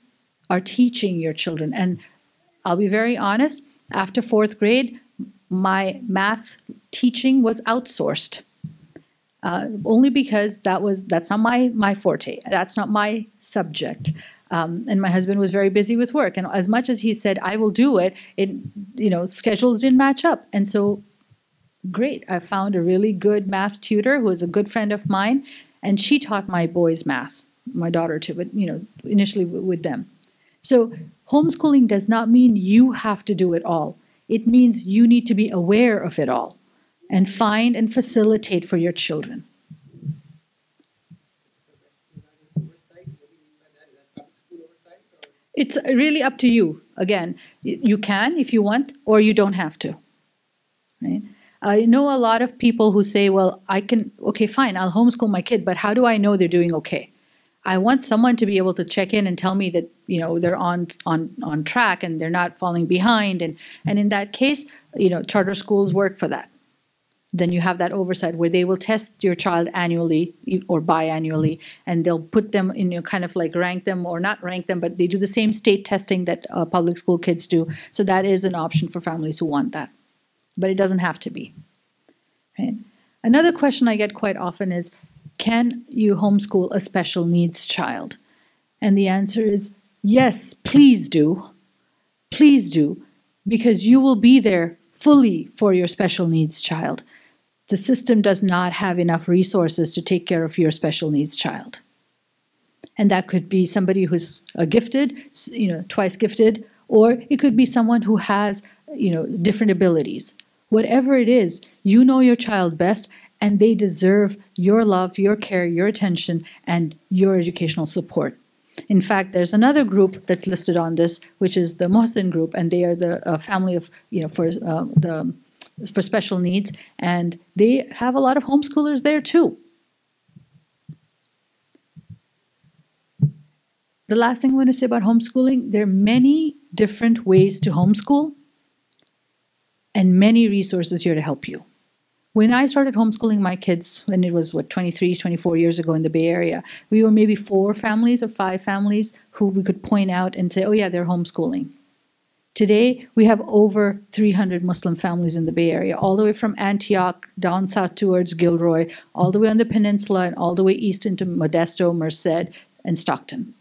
are teaching your children. And I'll be very honest, after fourth grade, my math teaching was outsourced. Uh, only because that was, that's not my, my forte. That's not my subject. Um, and my husband was very busy with work. And as much as he said, I will do it, it, you know, schedules didn't match up. And so, great. I found a really good math tutor who was a good friend of mine. And she taught my boys math, my daughter too, but, you know, initially with them. So homeschooling does not mean you have to do it all. It means you need to be aware of it all and find and facilitate for your children. It's really up to you. Again, you can if you want, or you don't have to. Right? I know a lot of people who say, well, I can, okay, fine, I'll homeschool my kid, but how do I know they're doing okay? I want someone to be able to check in and tell me that, you know, they're on on on track and they're not falling behind. And and in that case, you know, charter schools work for that. Then you have that oversight where they will test your child annually or biannually, and they'll put them in, you know, kind of like rank them or not rank them, but they do the same state testing that uh, public school kids do. So that is an option for families who want that, but it doesn't have to be. Right? Another question I get quite often is, can you homeschool a special needs child? And the answer is yes, please do. Please do, because you will be there fully for your special needs child. The system does not have enough resources to take care of your special needs child. And that could be somebody who's gifted, you know, twice gifted, or it could be someone who has, you know, different abilities. Whatever it is, you know your child best, and they deserve your love, your care, your attention, and your educational support. In fact, there's another group that's listed on this, which is the Mohsin group, and they are the uh, family of, you know, for uh, the for special needs, and they have a lot of homeschoolers there too. The last thing I want to say about homeschooling, there are many different ways to homeschool and many resources here to help you. When I started homeschooling my kids, when it was, what, twenty-three, twenty-four years ago in the Bay Area, we were maybe four families or five families who we could point out and say, oh yeah, they're homeschooling. Today, we have over three hundred Muslim families in the Bay Area, all the way from Antioch, down south towards Gilroy, all the way on the Peninsula, and all the way east into Modesto, Merced, and Stockton.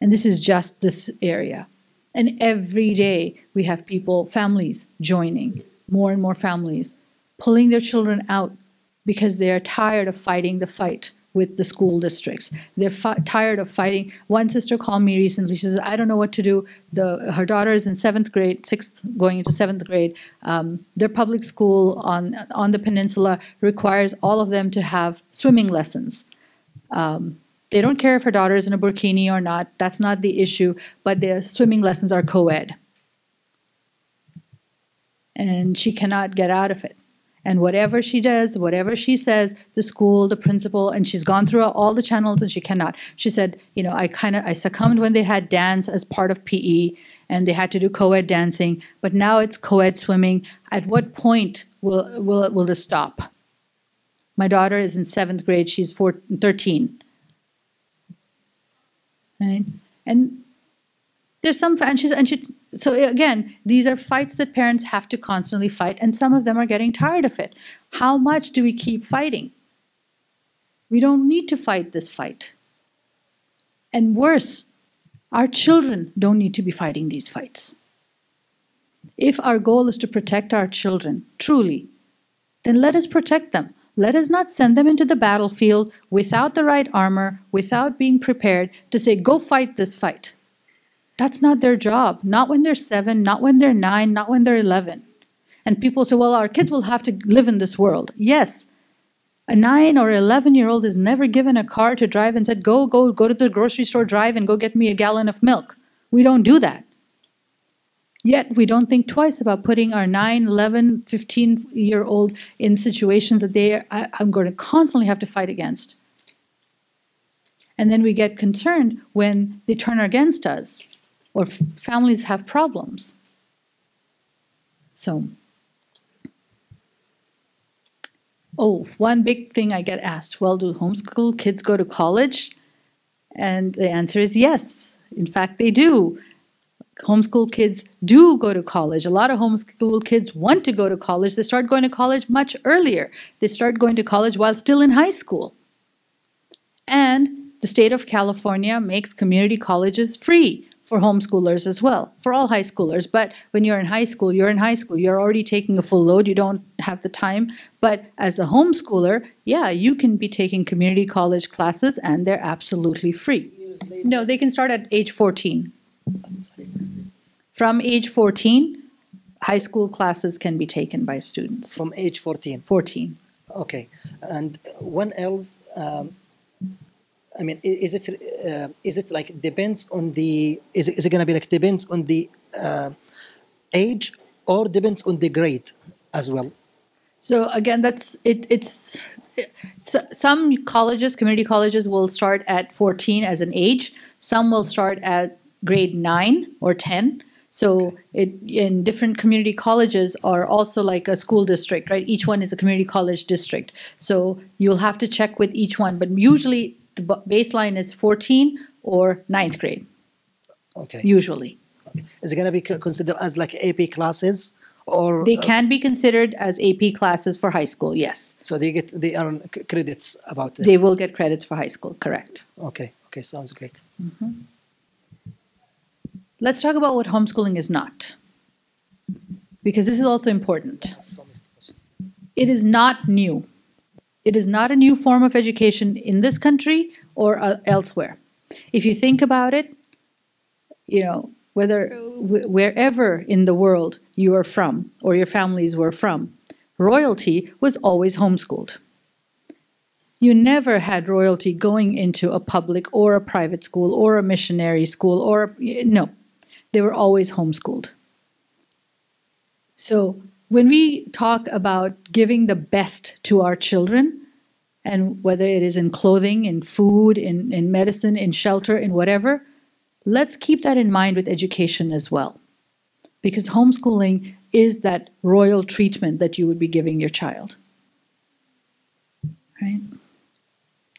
And this is just this area. And every day, we have people, families joining, more and more families, pulling their children out because they are tired of fighting the fight with the school districts. They're tired of fighting. One sister called me recently. She says, I don't know what to do. The, her daughter is in seventh grade, sixth, going into seventh grade. Um, their public school on, on the peninsula requires all of them to have swimming lessons. Um, they don't care if her daughter is in a burkini or not. That's not the issue, but their swimming lessons are co-ed. And she cannot get out of it. And whatever she does, whatever she says, the school, the principal, and she's gone through all the channels and she cannot. She said, you know, I kind of, I succumbed when they had dance as part of P E and they had to do co-ed dancing, but now it's co-ed swimming. At what point will, will, will this stop? My daughter is in seventh grade. She's fourteen, thirteen. Right? And there's some, and she's, and she's, so again, these are fights that parents have to constantly fight, and some of them are getting tired of it. How much do we keep fighting? We don't need to fight this fight. And worse, our children don't need to be fighting these fights. If our goal is to protect our children, truly, then let us protect them. Let us not send them into the battlefield without the right armor, without being prepared to say, go fight this fight. That's not their job, not when they're seven, not when they're nine, not when they're eleven. And people say, well, our kids will have to live in this world. Yes, a nine or eleven-year-old is never given a car to drive and said, go, go, go to the grocery store, drive and go get me a gallon of milk. We don't do that. Yet we don't think twice about putting our nine, eleven, fifteen-year-old in situations that they are, I, I'm going to constantly have to fight against. And then we get concerned when they turn against us, or families have problems. So, oh, one big thing I get asked, well, do homeschool kids go to college? And the answer is yes. In fact, they do. Homeschool kids do go to college. A lot of homeschool kids want to go to college. They start going to college much earlier. They start going to college while still in high school. And the state of California makes community colleges free for homeschoolers as well, for all high schoolers. But when you're in high school, you're in high school. You're already taking a full load. You don't have the time. But as a homeschooler, yeah, you can be taking community college classes, and they're absolutely free. No, they can start at age fourteen. From age fourteen, high school classes can be taken by students. From age fourteen? fourteen. Okay. And when else... Um I mean, is it uh, is it like depends on the is it, is it gonna be like depends on the uh, age or depends on the grade as well? So again, that's it. It's some colleges, community colleges, will start at fourteen as an age. Some will start at grade nine or ten. So it, in different community colleges are also like a school district, right? Each one is a community college district. So you'll have to check with each one. But usually the baseline is fourteen or ninth grade. Okay. Usually. Okay. Is it going to be considered as like A P classes? Or, they can be considered as A P classes for high school, yes. So they get they earn credits about them. They will get credits for high school, correct. Okay, okay, sounds great. Mm-hmm. Let's talk about what homeschooling is not, because this is also important. It is not new. It is not a new form of education in this country or uh, elsewhere. If you think about it, you know, whether wh wherever in the world you are from or your families were from, royalty was always homeschooled. You never had royalty going into a public or a private school or a missionary school or, no, they were always homeschooled. So when we talk about giving the best to our children, and whether it is in clothing, in food, in, in medicine, in shelter, in whatever, let's keep that in mind with education as well, because homeschooling is that royal treatment that you would be giving your child, right?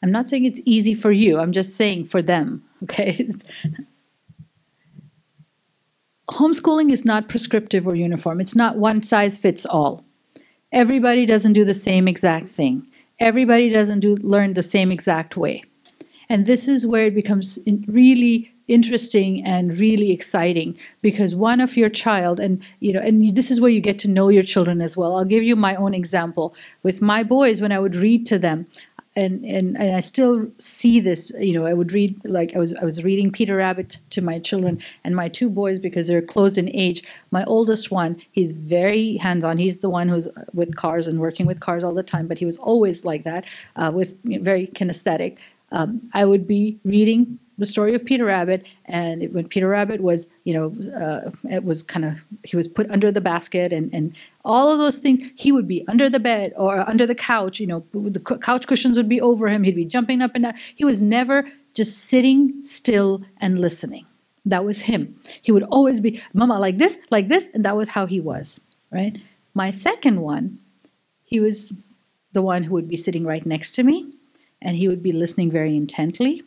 I'm not saying it's easy for you, I'm just saying for them, okay? Homeschooling is not prescriptive or uniform. It's not one size fits all. Everybody doesn't do the same exact thing. Everybody doesn't do learn the same exact way. And this is where it becomes really interesting and really exciting, because one of your child, and you know, and this is where you get to know your children as well. I'll give you my own example with my boys. When I would read to them, and and, and I still see this, you know, I would read, like I was I was reading Peter Rabbit to my children, and my two boys, because they're close in age. My oldest one, he's very hands-on. He's the one who's with cars and working with cars all the time, but he was always like that, uh, with you know, very kinesthetic. Um, I would be reading the story of Peter Rabbit, and it, when Peter Rabbit was, you know, uh, it was kind of, he was put under the basket, and, and all of those things, he would be under the bed or under the couch, you know, the couch cushions would be over him, he'd be jumping up and down. He was never just sitting still and listening. That was him. He would always be, Mama, like this, like this, and that was how he was, right? My second one, he was the one who would be sitting right next to me, and he would be listening very intently.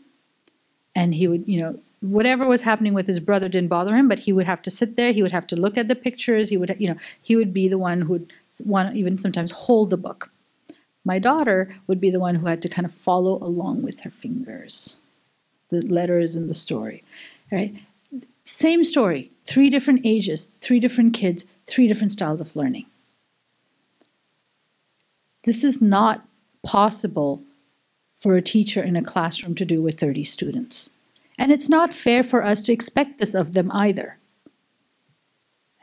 And he would, you know, whatever was happening with his brother didn't bother him, but he would have to sit there. He would have to look at the pictures. He would, you know, he would be the one who would want to even sometimes hold the book. My daughter would be the one who had to kind of follow along with her fingers, the letters in the story, right? Same story, three different ages, three different kids, three different styles of learning. This is not possible for a teacher in a classroom to do with thirty students. And it's not fair for us to expect this of them either.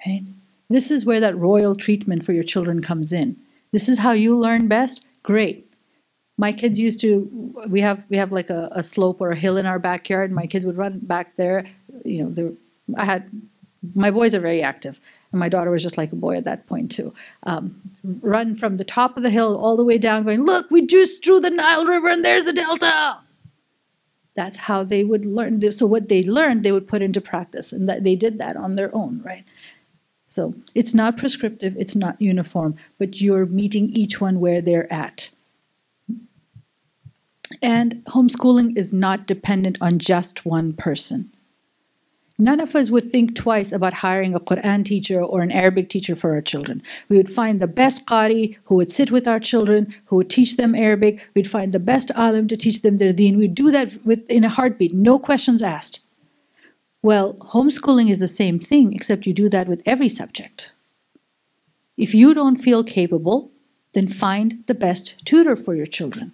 Right? This is where that royal treatment for your children comes in. This is how you learn best? Great. My kids used to, we have we have like a, a slope or a hill in our backyard, and my kids would run back there. You know, they were, I had, my boys are very active, and my daughter was just like a boy at that point too. Um, run from the top of the hill all the way down going, look, we just drew the Nile River and there's the delta. That's how they would learn. So what they learned, they would put into practice, and that they did that on their own, right? So it's not prescriptive, it's not uniform, but you're meeting each one where they're at. And homeschooling is not dependent on just one person. None of us would think twice about hiring a Quran teacher or an Arabic teacher for our children. We would find the best Qari who would sit with our children, who would teach them Arabic. We'd find the best alim to teach them their deen. We'd do that with, in a heartbeat, no questions asked. Well, homeschooling is the same thing, except you do that with every subject. If you don't feel capable, then find the best tutor for your children.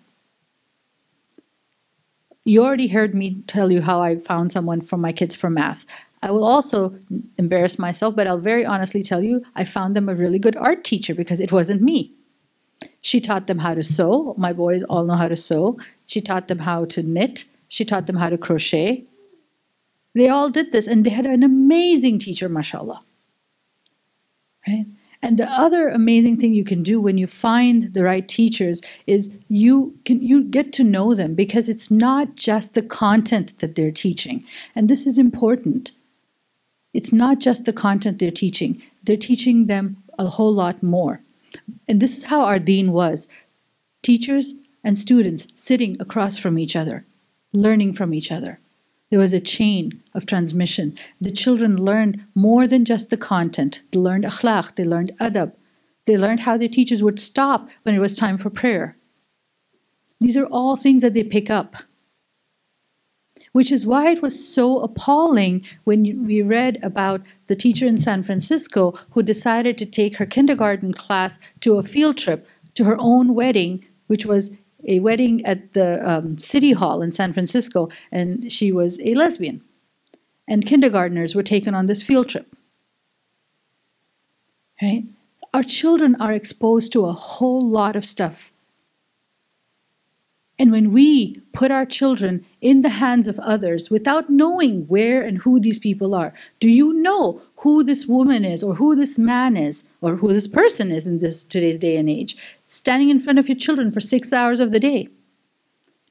You already heard me tell you how I found someone for my kids for math. I will also embarrass myself, but I'll very honestly tell you, I found them a really good art teacher, because it wasn't me. She taught them how to sew. My boys all know how to sew. She taught them how to knit. She taught them how to crochet. They all did this, and they had an amazing teacher, mashallah. Right? And the other amazing thing you can do when you find the right teachers is you can you get to know them, because it's not just the content that they're teaching. And this is important. It's not just the content they're teaching. They're teaching them a whole lot more. And this is how our dean was. Teachers and students sitting across from each other, learning from each other. There was a chain of transmission. The children learned more than just the content. They learned akhlaq, they learned adab. They learned how their teachers would stop when it was time for prayer. These are all things that they pick up. Which is why it was so appalling when we read about the teacher in San Francisco who decided to take her kindergarten class to a field trip to her own wedding, which was a wedding at the um, City Hall in San Francisco, and she was a lesbian. And kindergartners were taken on this field trip. Right? Our children are exposed to a whole lot of stuff. And when we put our children in the hands of others without knowing where and who these people are, do you know who this woman is, or who this man is, or who this person is in this today's day and age, standing in front of your children for six hours of the day?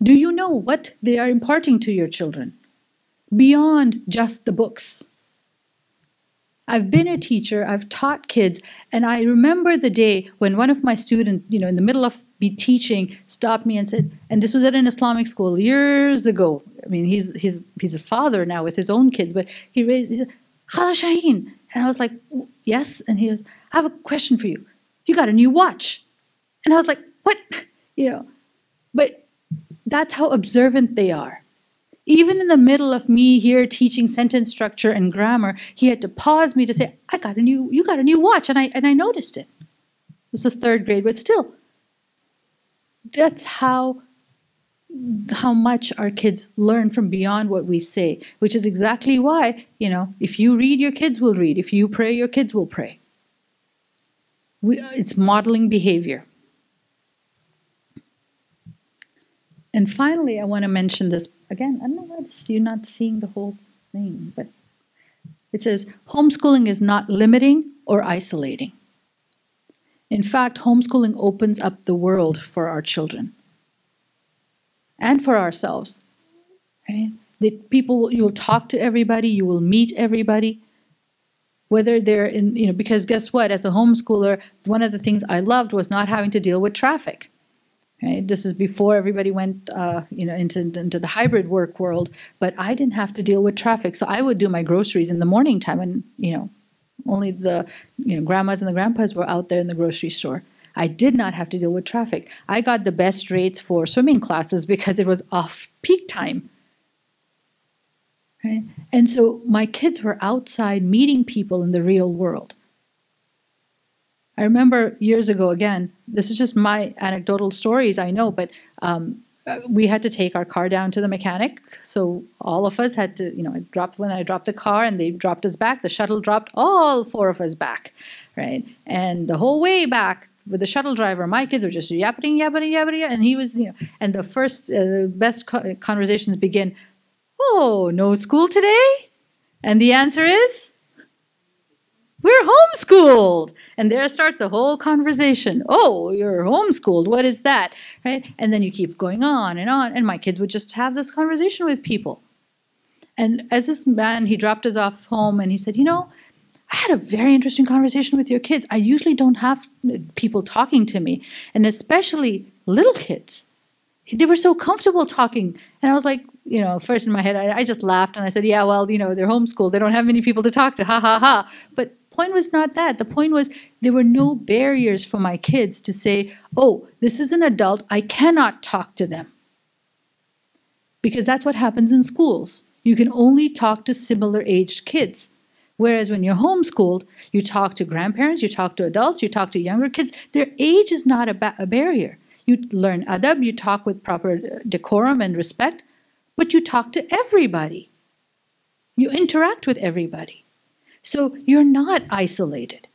Do you know what they are imparting to your children beyond just the books? I've been a teacher, I've taught kids, and I remember the day when one of my students, you know, in the middle of me teaching, stopped me and said, and this was at an Islamic school years ago, I mean, he's, he's, he's a father now with his own kids, but he raised, he said, "Khala Shaheen," and I was like, "Yes," and he was, "I have a question for you. You got a new watch." And I was like, "What?" You know, but that's how observant they are. Even in the middle of me here teaching sentence structure and grammar, he had to pause me to say, "I got a new, you got a new watch, and I and I noticed it." This is third grade, but still, that's how how much our kids learn from beyond what we say, which is exactly why, you know, if you read, your kids will read. If you pray, your kids will pray. We, it's modeling behavior. And finally, I want to mention this again. I don't know why you're not seeing the whole thing, but it says homeschooling is not limiting or isolating. In fact, homeschooling opens up the world for our children and for ourselves. Right? The people, you will talk to everybody, you will meet everybody. Whether they're in, you know, because guess what? As a homeschooler, one of the things I loved was not having to deal with traffic. Right? This is before everybody went uh, you know, into, into the hybrid work world, but I didn't have to deal with traffic. So I would do my groceries in the morning time, and you know, only the you know, grandmas and the grandpas were out there in the grocery store. I did not have to deal with traffic. I got the best rates for swimming classes because it was off peak time. Right? And so my kids were outside meeting people in the real world. I remember years ago, again, this is just my anecdotal stories, I know, but um, we had to take our car down to the mechanic. So all of us had to, you know, I dropped, when I dropped the car and they dropped us back, the shuttle dropped all four of us back, right? And the whole way back with the shuttle driver, my kids were just yapping, yapping, yapping, and he was, you know, and the first, uh, best co conversations begin, "Oh, no school today?" And the answer is, "We're homeschooled." And there starts a whole conversation. "Oh, you're homeschooled. What is that?" Right? And then you keep going on and on. And my kids would just have this conversation with people. And as this man, he dropped us off home and he said, "You know, I had a very interesting conversation with your kids. I usually don't have people talking to me, and especially little kids. They were so comfortable talking." And I was like, you know, first in my head, I, I just laughed and I said, "Yeah, well, you know, they're homeschooled. They don't have many people to talk to. Ha, ha, ha." But point was not that. The point was there were no barriers for my kids to say, "Oh, this is an adult. I cannot talk to them." Because that's what happens in schools. You can only talk to similar aged kids. Whereas when you're homeschooled, you talk to grandparents, you talk to adults, you talk to younger kids. Their age is not a, ba a barrier. You learn adab, you talk with proper decorum and respect, but you talk to everybody. You interact with everybody. So you're not isolated.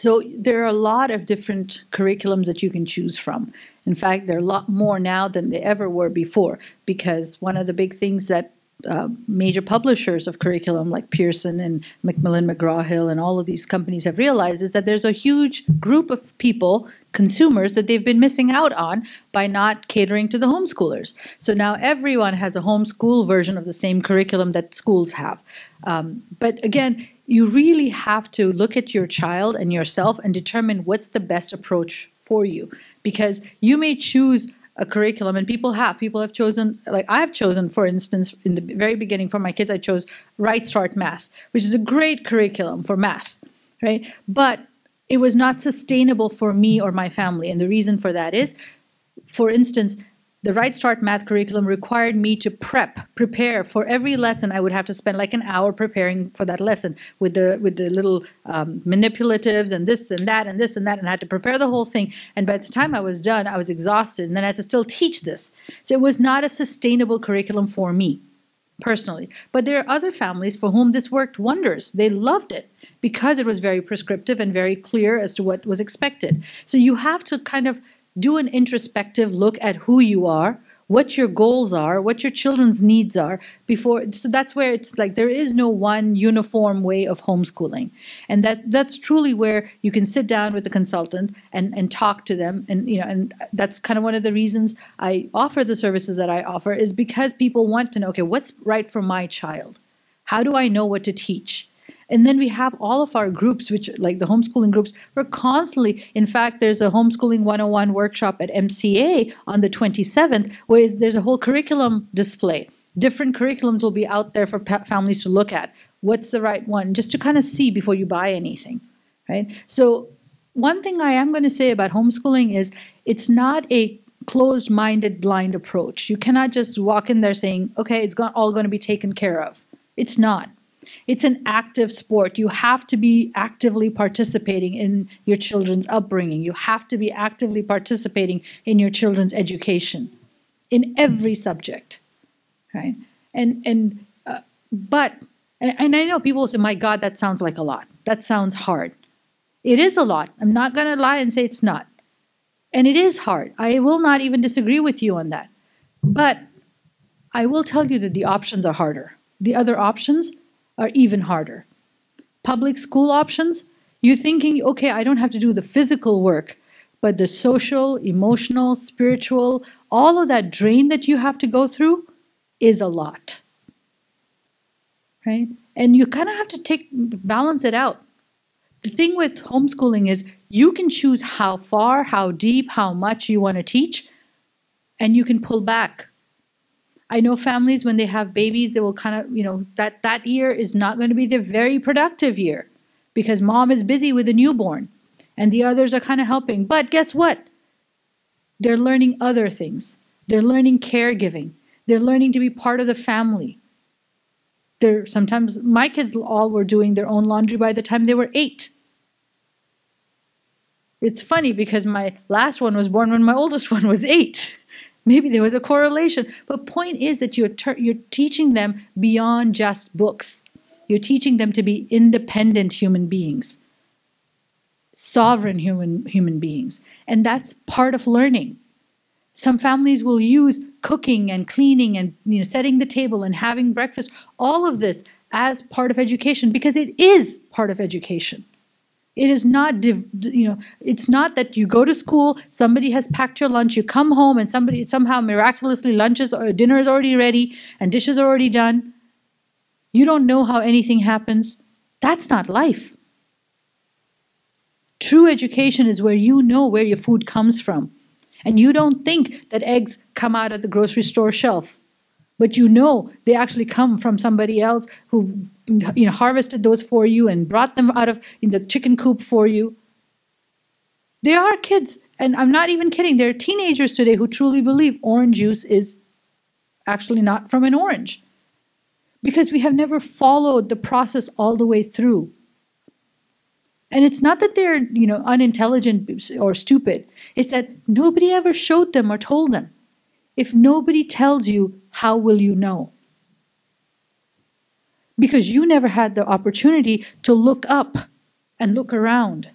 So there are a lot of different curriculums that you can choose from. In fact, there are a lot more now than they ever were before, because one of the big things that uh, major publishers of curriculum like Pearson and Macmillan-McGraw-Hill and all of these companies have realized is that there's a huge group of people, consumers, that they've been missing out on by not catering to the homeschoolers. So now everyone has a homeschool version of the same curriculum that schools have. Um, but again, you really have to look at your child and yourself and determine what's the best approach for you, because you may choose a curriculum, and people have people have chosen, like I've chosen, for instance, in the very beginning for my kids, I chose Right Start Math, which is a great curriculum for math, right? But it was not sustainable for me or my family, and the reason for that is, for instance, the Right Start Math curriculum required me to prep, prepare for every lesson. I would have to spend like an hour preparing for that lesson with the with the little um, manipulatives and this and that and this and that, and I had to prepare the whole thing. And by the time I was done, I was exhausted, and then I had to still teach this. So it was not a sustainable curriculum for me personally. But there are other families for whom this worked wonders. They loved it because it was very prescriptive and very clear as to what was expected. So you have to kind of do an introspective look at who you are, what your goals are, what your children's needs are before. So that's where it's like there is no one uniform way of homeschooling. And that that's truly where you can sit down with a consultant and, and talk to them. And, you know, and that's kind of one of the reasons I offer the services that I offer, is because people want to know, okay, what's right for my child? How do I know what to teach? And then we have all of our groups, which like the homeschooling groups, we're constantly, in fact, there's a homeschooling one oh one workshop at M C A on the twenty-seventh, where there's a whole curriculum display. Different curriculums will be out there for families to look at. What's the right one? Just to kind of see before you buy anything, right? So one thing I am going to say about homeschooling is it's not a closed-minded, blind approach. You cannot just walk in there saying, okay, it's all going to be taken care of. It's not. It's an active sport. You have to be actively participating in your children's upbringing. You have to be actively participating in your children's education in every subject, right? And, and uh, but, and, and I know people say, my God, that sounds like a lot. That sounds hard. It is a lot. I'm not going to lie and say it's not. And it is hard. I will not even disagree with you on that. But I will tell you that the options are harder. The other options are even harder. Public school options, you're thinking, okay, I don't have to do the physical work, but the social, emotional, spiritual, all of that drain that you have to go through is a lot, right? And you kind of have to take, balance it out. The thing with homeschooling is you can choose how far, how deep, how much you want to teach, and you can pull back. I know families, when they have babies, they will kind of, you know, that, that year is not going to be their very productive year because mom is busy with a newborn and the others are kind of helping. But guess what? They're learning other things. They're learning caregiving. They're learning to be part of the family. They're, sometimes my kids all were doing their own laundry by the time they were eight. It's funny because my last one was born when my oldest one was eight. Maybe there was a correlation, but point is that you're, you're teaching them beyond just books. You're teaching them to be independent human beings, sovereign human, human beings, and that's part of learning. Some families will use cooking and cleaning and, you know, setting the table and having breakfast, all of this as part of education because it is part of education. It is not, you know, it's not that you go to school, somebody has packed your lunch, you come home and somebody somehow miraculously lunches or dinner is already ready and dishes are already done. You don't know how anything happens. That's not life. True education is where you know where your food comes from. And you don't think that eggs come out of the grocery store shelf. But you know they actually come from somebody else who, you know, harvested those for you and brought them out of in the chicken coop for you. They are kids, and I'm not even kidding. There are teenagers today who truly believe orange juice is actually not from an orange because we have never followed the process all the way through. And it's not that they're, you know, unintelligent or stupid. It's that nobody ever showed them or told them. If nobody tells you, how will you know? Because you never had the opportunity to look up and look around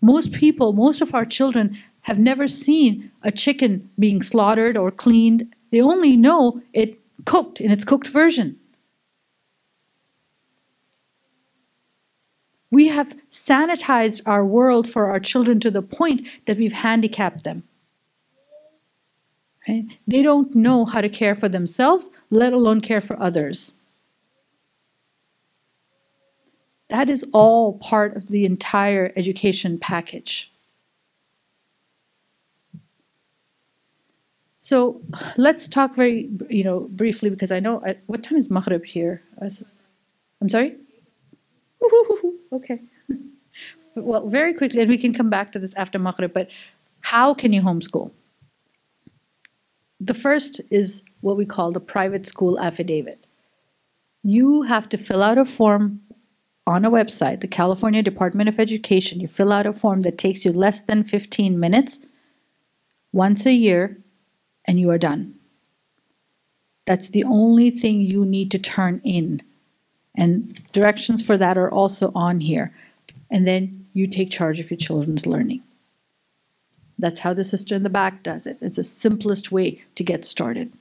Most people, most of our children have never seen a chicken being slaughtered or cleaned. They only know it cooked in its cooked version. We have sanitized our world for our children to the point that we've handicapped them. Right? They don't know how to care for themselves, let alone care for others. That is all part of the entire education package. So let's talk very, you know, briefly, because I know, at, what time is Maghrib here? I'm sorry? Okay. Well, very quickly, and we can come back to this after Maghrib, but how can you homeschool? The first is what we call the private school affidavit. You have to fill out a form on a website, the California Department of Education. You fill out a form that takes you less than fifteen minutes once a year, and you are done. That's the only thing you need to turn in. And directions for that are also on here. And then you take charge of your children's learning. That's how the sister in the back does it. It's the simplest way to get started.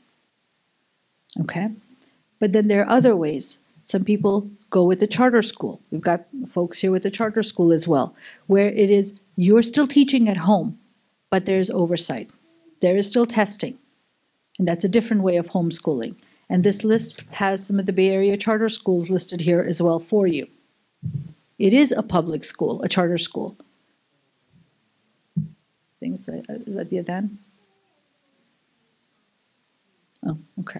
Okay? But then there are other ways. Some people go with the charter school. We've got folks here with the charter school as well, where it is you're still teaching at home, but there's oversight. There is still testing. And that's a different way of homeschooling. And this list has some of the Bay Area charter schools listed here as well for you. It is a public school, a charter school. Things that, is that the Adhan? Oh, okay.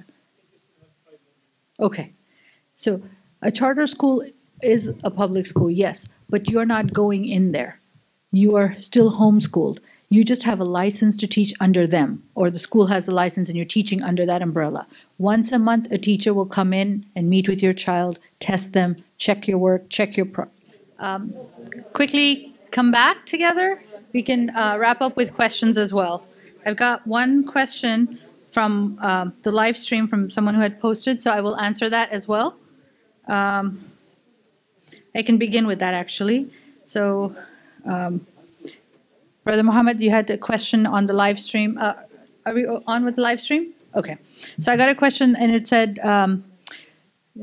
Okay. So a charter school is a public school, yes, but you're not going in there. You are still homeschooled. You just have a license to teach under them, or the school has a license and you're teaching under that umbrella. Once a month, a teacher will come in and meet with your child, test them, check your work, check your pro. Um, quickly come back together. We can uh, wrap up with questions as well. I've got one question from um, the live stream from someone who had posted, so I will answer that as well. Um, I can begin with that actually. So. Um, Brother Muhammad, you had a question on the live stream. Uh, are we on with the live stream? Okay. So I got a question and it said, um,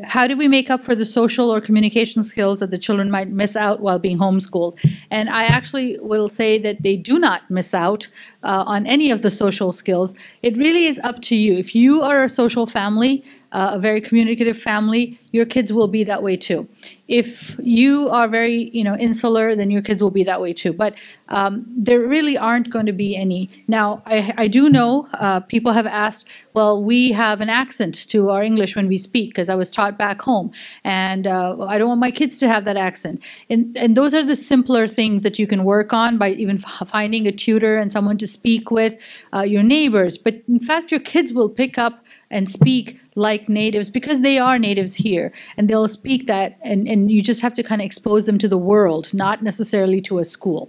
how do we make up for the social or communication skills that the children might miss out while being homeschooled? And I actually will say that they do not miss out uh, on any of the social skills. It really is up to you. If you are a social family, uh, a very communicative family, your kids will be that way too. If you are very, you know, insular, then your kids will be that way too. But um, there really aren't going to be any. Now, I, I do know uh, people have asked, well, we have an accent to our English when we speak because I was taught back home. And uh, I don't want my kids to have that accent. And, and those are the simpler things that you can work on by even finding a tutor and someone to speak with, uh, your neighbors. But in fact, your kids will pick up and speak like natives because they are natives here and they'll speak that, and, and you just have to kind of expose them to the world, not necessarily to a school.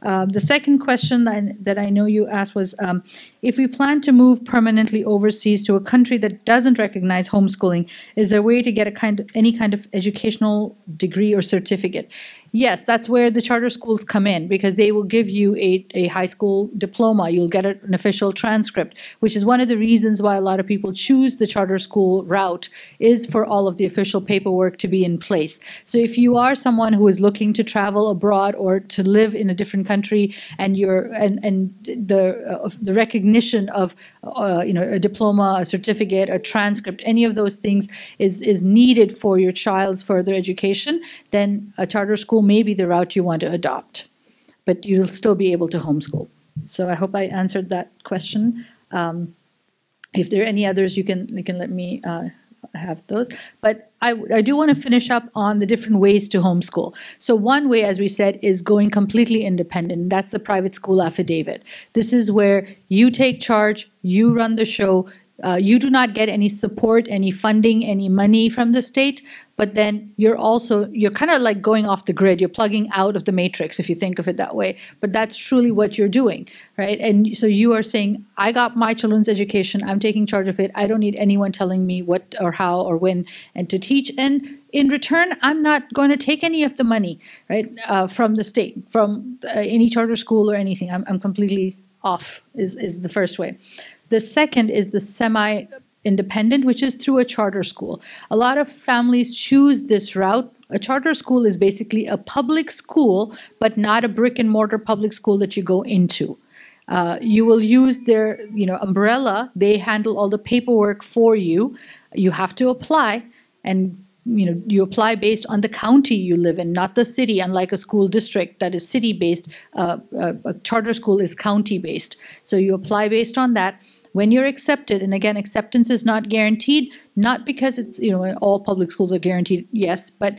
Uh, the second question that I, that I know you asked was, um, if we plan to move permanently overseas to a country that doesn't recognize homeschooling, is there a way to get a kind of, any kind of educational degree or certificate? Yes, that's where the charter schools come in because they will give you a, a high school diploma. You'll get an official transcript, which is one of the reasons why a lot of people choose the charter school route is for all of the official paperwork to be in place. So if you are someone who is looking to travel abroad or to live in a different country and you're, and, and the, uh, the recognition of uh, you know, a diploma, a certificate, a transcript, any of those things is, is needed for your child's further education, then a charter school may be the route you want to adopt, but you'll still be able to homeschool. So I hope I answered that question. Um, if there are any others, you can, you can let me uh, have those. But I, I do want to finish up on the different ways to homeschool. So one way, as we said, is going completely independent. That's the private school affidavit. This is where you take charge, you run the show. Uh, you do not get any support, any funding, any money from the state, but then you're also, you're kind of like going off the grid. You're plugging out of the matrix, if you think of it that way. But that's truly what you're doing, right? And so you are saying, I got my children's education. I'm taking charge of it. I don't need anyone telling me what or how or when and to teach. And in return, I'm not going to take any of the money, right, uh, from the state, from uh, any charter school or anything. I'm, I'm completely off is, is the first way. The second is the semi-independent, which is through a charter school. A lot of families choose this route. A charter school is basically a public school, but not a brick and mortar public school that you go into. Uh, you will use their, you know, umbrella. They handle all the paperwork for you. You have to apply, and you know, you apply based on the county you live in, not the city, unlike a school district that is city-based. Uh, a, a charter school is county-based. So you apply based on that. When you're accepted, and again, acceptance is not guaranteed, not because it's, you know, all public schools are guaranteed, yes, but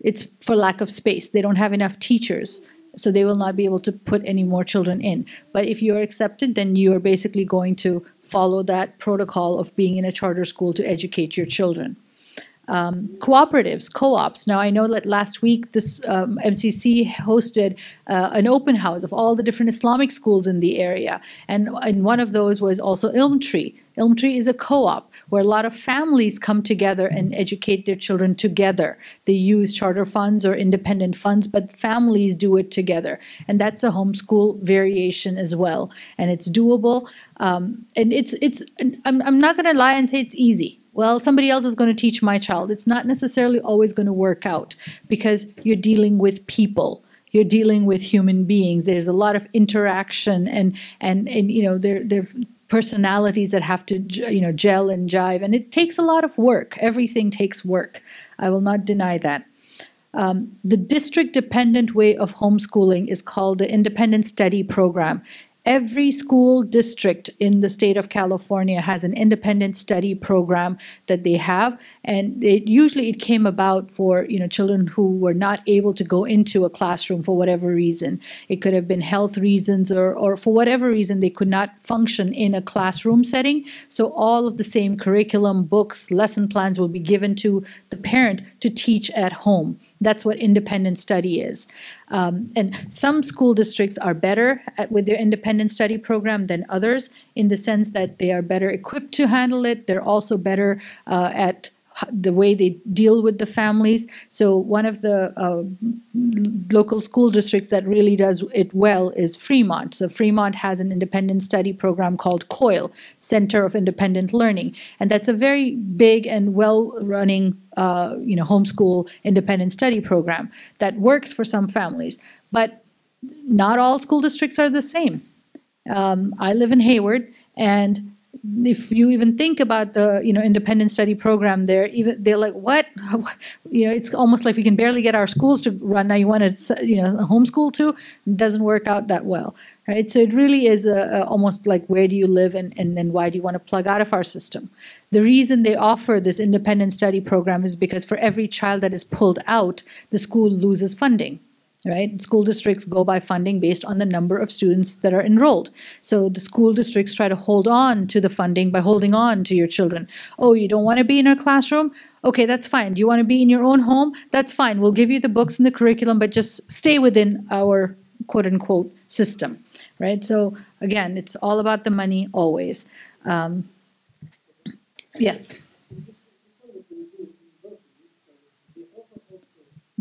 it's for lack of space. They don't have enough teachers, so they will not be able to put any more children in. But if you're accepted, then you are basically going to follow that protocol of being in a charter school to educate your children. Um, cooperatives, co-ops. Now, I know that last week this um, M C C hosted uh, an open house of all the different Islamic schools in the area, and, and one of those was also Elmtree. Elmtree is a co-op where a lot of families come together and educate their children together. They use charter funds or independent funds, but families do it together, and that's a homeschool variation as well, and it's doable. Um, and it's it's. I'm I'm not going to lie and say it's easy. Well, somebody else is going to teach my child. It's not necessarily always going to work out because you're dealing with people. You're dealing with human beings. There's a lot of interaction and, and, and you know, there, there are personalities that have to, you know, gel and jive. And it takes a lot of work. Everything takes work. I will not deny that. Um, the district-dependent way of homeschooling is called the Independent Study Program. Every school district in the state of California has an independent study program that they have, and it usually it came about for, you know, children who were not able to go into a classroom for whatever reason. It could have been health reasons or, or for whatever reason they could not function in a classroom setting. So all of the same curriculum, books, lesson plans will be given to the parent to teach at home. That's what independent study is. Um, and some school districts are better at, with their independent study program than others in the sense that they are better equipped to handle it. They're also better uh, at the way they deal with the families. So one of the uh, local school districts that really does it well is Fremont. So Fremont has an independent study program called COIL, Center of Independent Learning. And that's a very big and well-running uh, you know, homeschool independent study program that works for some families. But not all school districts are the same. Um, I live in Hayward, and if you even think about the, you know, independent study program there, even they're like, what? You know, it's almost like we can barely get our schools to run. Now you want to, you know, homeschool too? It doesn't work out that well, right? So it really is a, a almost like, where do you live and, and then why do you want to plug out of our system? The reason they offer this independent study program is because for every child that is pulled out, the school loses funding. Right? School districts go by funding based on the number of students that are enrolled. So the school districts try to hold on to the funding by holding on to your children. Oh, you don't want to be in a classroom? Okay, that's fine. Do you want to be in your own home? That's fine. We'll give you the books and the curriculum, but just stay within our quote-unquote system. Right? So again, it's all about the money always. Um, yes.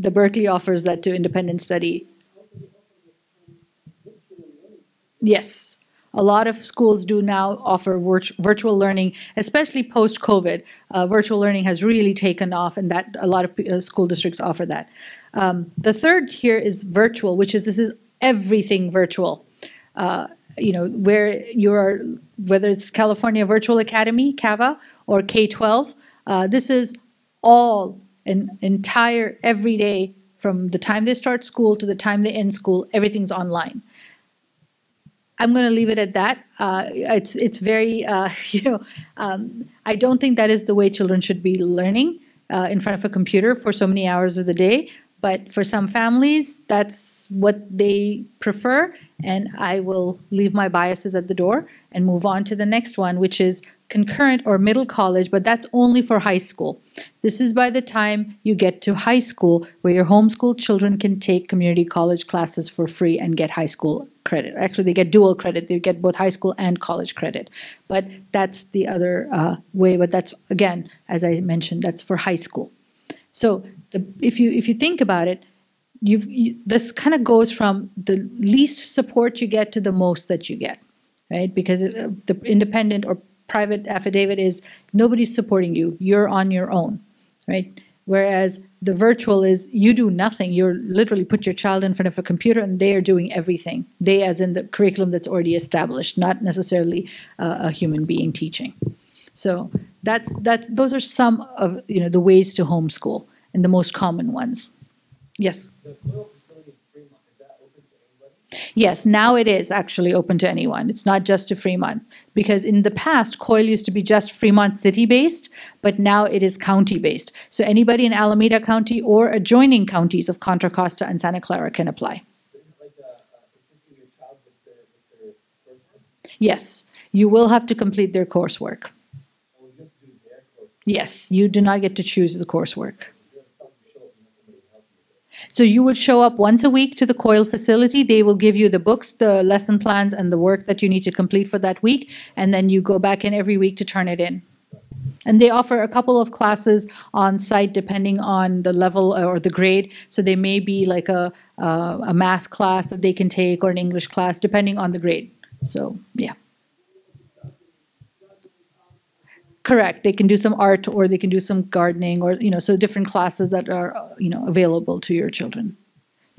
The Berkeley offers that to independent study. Yes, a lot of schools do now offer virt virtual learning, especially post-COVID. Uh, virtual learning has really taken off, and that a lot of uh, school districts offer that. Um, the third here is virtual, which is this is everything virtual. Uh, you know, where you're, whether it's California Virtual Academy, Cava, or K twelve, uh, this is all. An entire every day from the time they start school to the time they end school, everything's online. I'm going to leave it at that. Uh, it's it's very uh, you know um, I don't think that is the way children should be learning uh, in front of a computer for so many hours of the day. But for some families, that's what they prefer. And I will leave my biases at the door and move on to the next one, which is concurrent or middle college, but that's only for high school. This is by the time you get to high school where your homeschool children can take community college classes for free and get high school credit. Actually, they get dual credit. They get both high school and college credit. But that's the other uh, way. But that's, again, as I mentioned, that's for high school. So the, if you if you think about it, you've, you, this kind of goes from the least support you get to the most that you get, right? Because it, the independent or private affidavit is nobody's supporting you. You're on your own, right? Whereas the virtual is you do nothing. You're literally put your child in front of a computer and they are doing everything. They as in the curriculum that's already established, not necessarily uh, a human being teaching. So that's, that's, those are some of, you know, the ways to homeschool and the most common ones. Yes? The COIL facility in Fremont, is that open to anybody? Yes, now it is actually open to anyone. It's not just to Fremont. Because in the past, COIL used to be just Fremont city-based, but now it is county-based. So anybody in Alameda County or adjoining counties of Contra Costa and Santa Clara can apply. Isn't it like uh, assisting your child with their, with their coursework? Yes, you will have to complete their coursework. Oh, you have to do their coursework. Yes, you do not get to choose the coursework. So you would show up once a week to the COIL facility. They will give you the books, the lesson plans, and the work that you need to complete for that week. And then you go back in every week to turn it in. And they offer a couple of classes on site depending on the level or the grade. So they may be like a, uh, a math class that they can take or an English class depending on the grade. So, yeah. Correct. They can do some art or they can do some gardening or, you know, so different classes that are, you know, available to your children.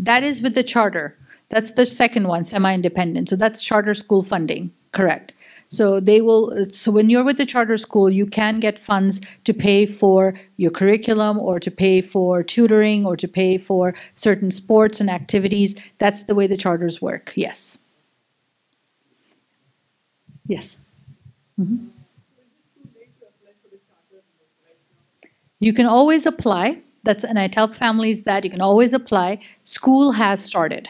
That is with the charter. That's the second one, semi-independent. So that's charter school funding. Correct. So they will, so when you're with the charter school, you can get funds to pay for your curriculum or to pay for tutoring or to pay for certain sports and activities. That's the way the charters work. Yes. Yes. Mm-hmm. You can always apply. That's, and I tell families that you can always apply. School has started.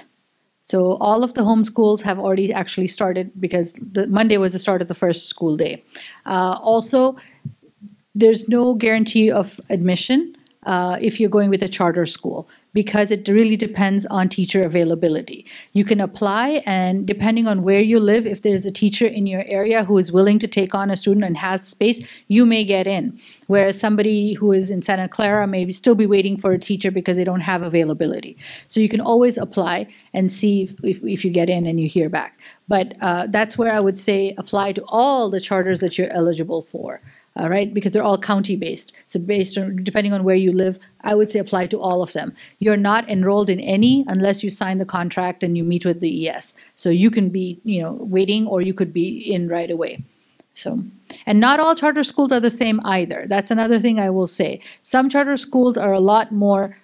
So all of the homeschools have already actually started because the Monday was the start of the first school day. Uh, also, there's no guarantee of admission uh, if you're going with a charter school, because it really depends on teacher availability. You can apply, and depending on where you live, if there's a teacher in your area who is willing to take on a student and has space, you may get in. Whereas somebody who is in Santa Clara may still be waiting for a teacher because they don't have availability. So you can always apply and see if, if, if you get in and you hear back. But uh, that's where I would say apply to all the charters that you're eligible for. All right, because they're all county-based. So based on, depending on where you live, I would say apply to all of them. You're not enrolled in any unless you sign the contract and you meet with the E S. So you can be, you know, waiting, or you could be in right away. So, and not all charter schools are the same either. That's another thing I will say. Some charter schools are a lot more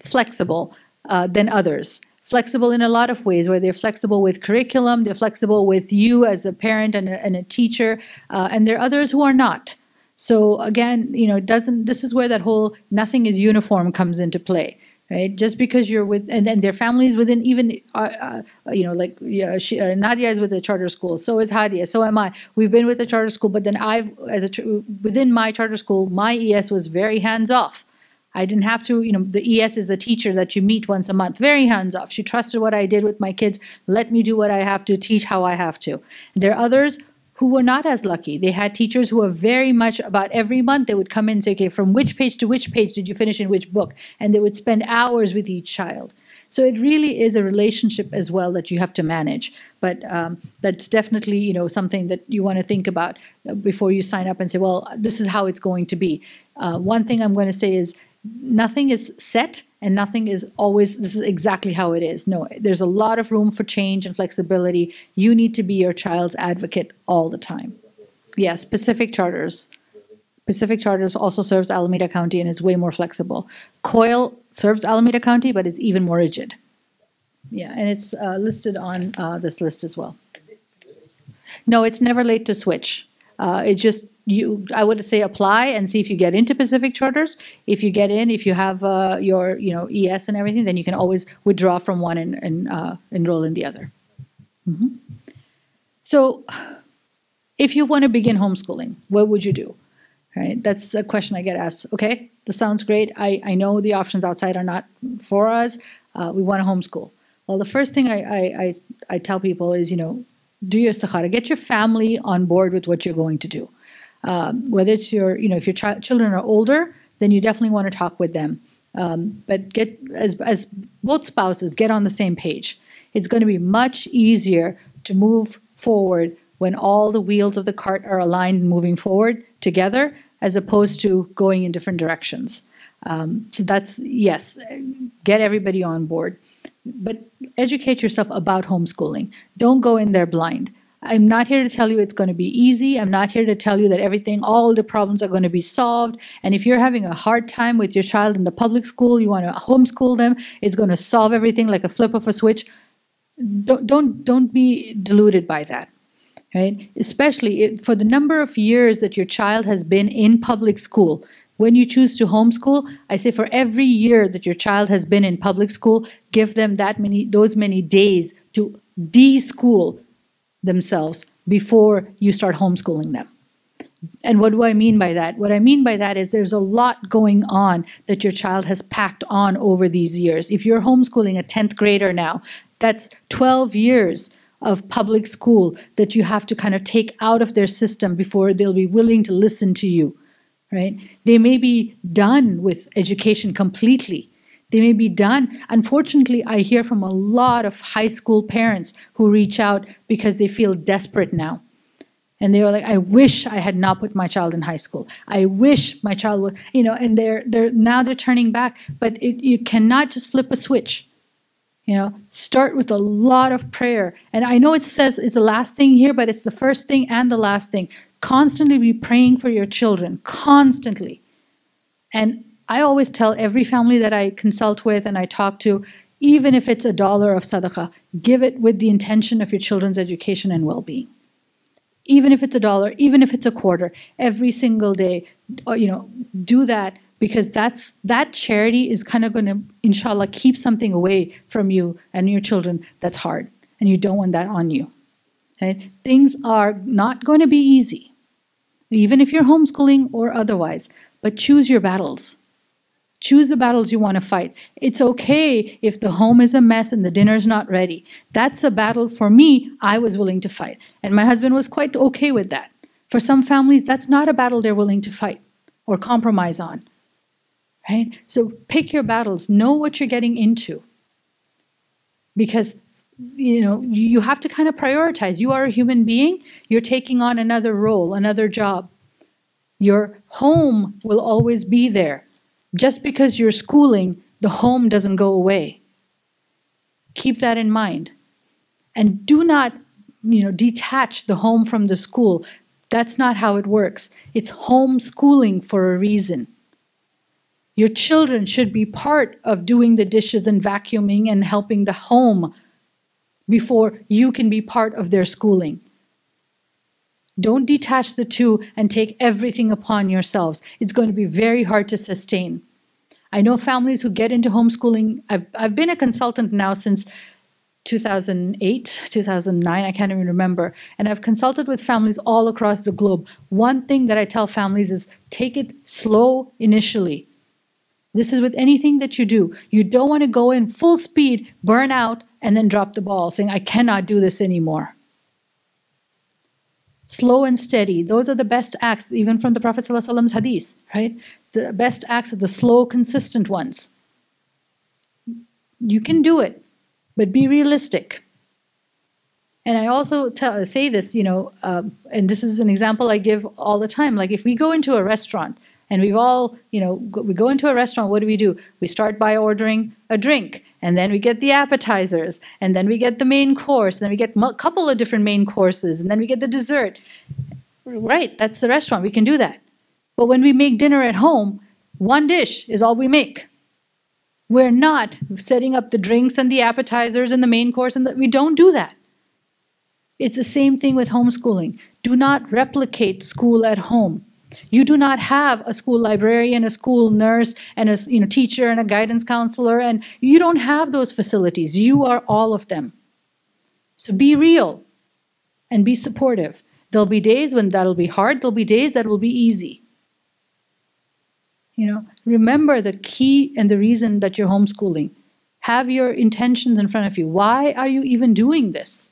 flexible uh, than others. Flexible in a lot of ways, where they're flexible with curriculum, they're flexible with you as a parent and a, and a teacher, uh, and there are others who are not. So again, you know, it doesn't, this is where that whole nothing is uniform comes into play, right? Just because you're with, and then their families within even, uh, uh, you know, like yeah, she, uh, Nadia is with a charter school, so is Hadia, so am I. We've been with a charter school, but then I've, as a within my charter school, my E S was very hands-off. I didn't have to, you know, the E S is the teacher that you meet once a month, very hands-off. She trusted what I did with my kids, let me do what I have to, teach how I have to. There are others who were not as lucky. They had teachers who were very much about every month, they would come in and say, okay, from which page to which page did you finish in which book? And they would spend hours with each child. So it really is a relationship as well that you have to manage. But um, that's definitely, you know, something that you want to think about before you sign up and say, well, this is how it's going to be. Uh, one thing I'm going to say is, nothing is set and nothing is always, this is exactly how it is. No, there's a lot of room for change and flexibility. You need to be your child's advocate all the time. Yes, Pacific Charters. Pacific Charters also serves Alameda County and is way more flexible. COIL serves Alameda County but is even more rigid. Yeah, and it's uh, listed on uh, this list as well. No, it's never late to switch. Uh, it just, you, I would say apply and see if you get into Pacific Charters. If you get in, if you have uh, your, you know, E S and everything, then you can always withdraw from one and, and uh, enroll in the other. Mm-hmm. So if you want to begin homeschooling, what would you do? Right? That's a question I get asked. Okay, this sounds great. I, I know the options outside are not for us. Uh, we want to homeschool. Well, the first thing I, I, I, I tell people is, you know, do your istikhara. Get your family on board with what you're going to do. Um, whether it's your, you know, if your ch children are older, then you definitely want to talk with them. Um, but get as, as both spouses get on the same page. It's going to be much easier to move forward when all the wheels of the cart are aligned and moving forward together, as opposed to going in different directions. Um, so that's, yes, get everybody on board. But educate yourself about homeschooling. Don't go in there blind. I'm not here to tell you it's going to be easy. I'm not here to tell you that everything, all the problems are going to be solved. And if you're having a hard time with your child in the public school, you want to homeschool them, it's going to solve everything like a flip of a switch. Don't, don't, don't be deluded by that, right? Especially for the number of years that your child has been in public school. When you choose to homeschool, I say for every year that your child has been in public school, give them that many, those many days to de-school themselves before you start homeschooling them. And what do I mean by that? What I mean by that is there's a lot going on that your child has packed on over these years. If you're homeschooling a tenth grader now, that's twelve years of public school that you have to kind of take out of their system before they'll be willing to listen to you, right? They may be done with education completely. They may be done. Unfortunately, I hear from a lot of high school parents who reach out because they feel desperate now. And they were like, I wish I had not put my child in high school. I wish my child would, you know, and they're, they're, now they're turning back. But it, you cannot just flip a switch. You know, start with a lot of prayer. And I know it says it's the last thing here, but it's the first thing and the last thing. Constantly be praying for your children, constantly. And I always tell every family that I consult with and I talk to, even if it's a dollar of sadaqah, give it with the intention of your children's education and well-being. Even if it's a dollar, even if it's a quarter, every single day, you know, do that, because that's, that charity is kind of going to, inshallah, keep something away from you and your children that's hard, and you don't want that on you. Okay? Things are not going to be easy, even if you're homeschooling or otherwise, but choose your battles. Choose the battles you want to fight. It's okay if the home is a mess and the dinner's not ready. That's a battle, for me, I was willing to fight. And my husband was quite okay with that. For some families, that's not a battle they're willing to fight or compromise on, right? So pick your battles. Know what you're getting into. Because, you know, you have to kind of prioritize. You are a human being. You're taking on another role, another job. Your home will always be there. Just because you're schooling, the home doesn't go away. Keep that in mind. And do not, you know, detach the home from the school. That's not how it works. It's homeschooling for a reason. Your children should be part of doing the dishes and vacuuming and helping the home before you can be part of their schooling. Don't detach the two and take everything upon yourselves. It's going to be very hard to sustain. I know families who get into homeschooling. I've, I've been a consultant now since two thousand eight, two thousand nine, I can't even remember. And I've consulted with families all across the globe. One thing that I tell families is take it slow initially. This is with anything that you do. You don't want to go in full speed, burn out, and then drop the ball saying, I cannot do this anymore. Slow and steady. Those are the best acts, even from the Prophet ﷺ's hadith, right? The best acts are the slow, consistent ones. You can do it, but be realistic. And I also tell, say this, you know, um, and this is an example I give all the time. Like if we go into a restaurant and we've all, you know, go, we go into a restaurant, what do we do? We start by ordering a drink, and then we get the appetizers, and then we get the main course, and then we get a couple of different main courses, and then we get the dessert. Right, that's the restaurant, we can do that. But when we make dinner at home, one dish is all we make. We're not setting up the drinks and the appetizers and the main course, and the, we don't do that. It's the same thing with homeschooling. Do not replicate school at home. You do not have a school librarian, a school nurse, and a you know, teacher, and a guidance counselor, and you don't have those facilities. You are all of them. So be real and be supportive. There'll be days when that'll be hard. There'll be days that will be easy. You know, remember the key and the reason that you're homeschooling. Have your intentions in front of you. Why are you even doing this?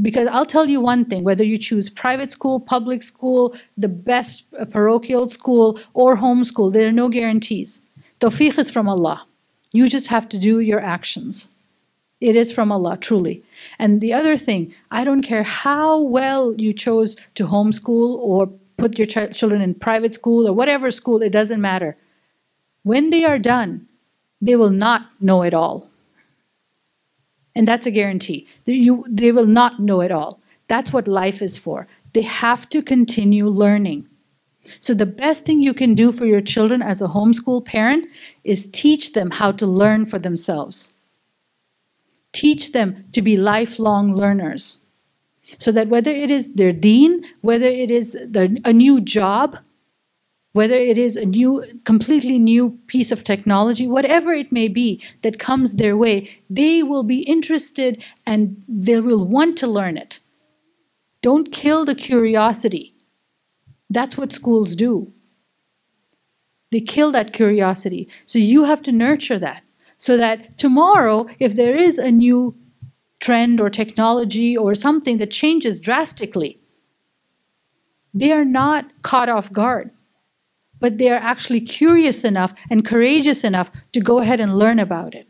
Because I'll tell you one thing, whether you choose private school, public school, the best parochial school, or homeschool, there are no guarantees. Tawfiq is from Allah. You just have to do your actions. It is from Allah, truly. And the other thing, I don't care how well you chose to homeschool or put your ch children in private school or whatever school, it doesn't matter. When they are done, they will not know it all. And that's a guarantee. You, they will not know it all. That's what life is for. They have to continue learning. So the best thing you can do for your children as a homeschool parent is teach them how to learn for themselves. Teach them to be lifelong learners. So that whether it is their deen, whether it is their, a new job, whether it is a new, completely new piece of technology, whatever it may be that comes their way, they will be interested and they will want to learn it. Don't kill the curiosity. That's what schools do. They kill that curiosity. So you have to nurture that so that tomorrow, if there is a new trend or technology or something that changes drastically, they are not caught off guard, but they are actually curious enough and courageous enough to go ahead and learn about it.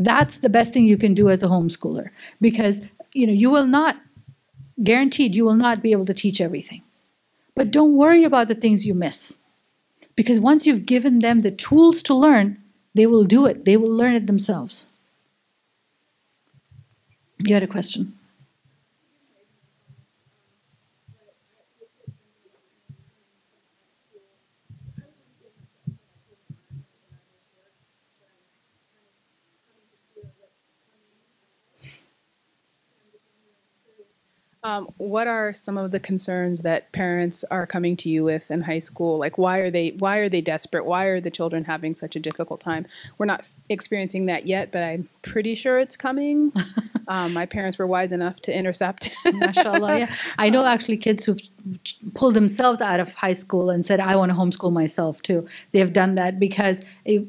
That's the best thing you can do as a homeschooler, because you know you will not, guaranteed, you will not be able to teach everything. But don't worry about the things you miss, because once you've given them the tools to learn, they will do it. They will learn it themselves. You had a question? Um, what are some of the concerns that parents are coming to you with in high school? Like, why are they, why are they desperate? Why are the children having such a difficult time? We're not experiencing that yet, but I'm pretty sure it's coming. Um, my parents were wise enough to intercept. MashaAllah, yeah. I know actually kids who've pulled themselves out of high school and said, I want to homeschool myself too. They have done that because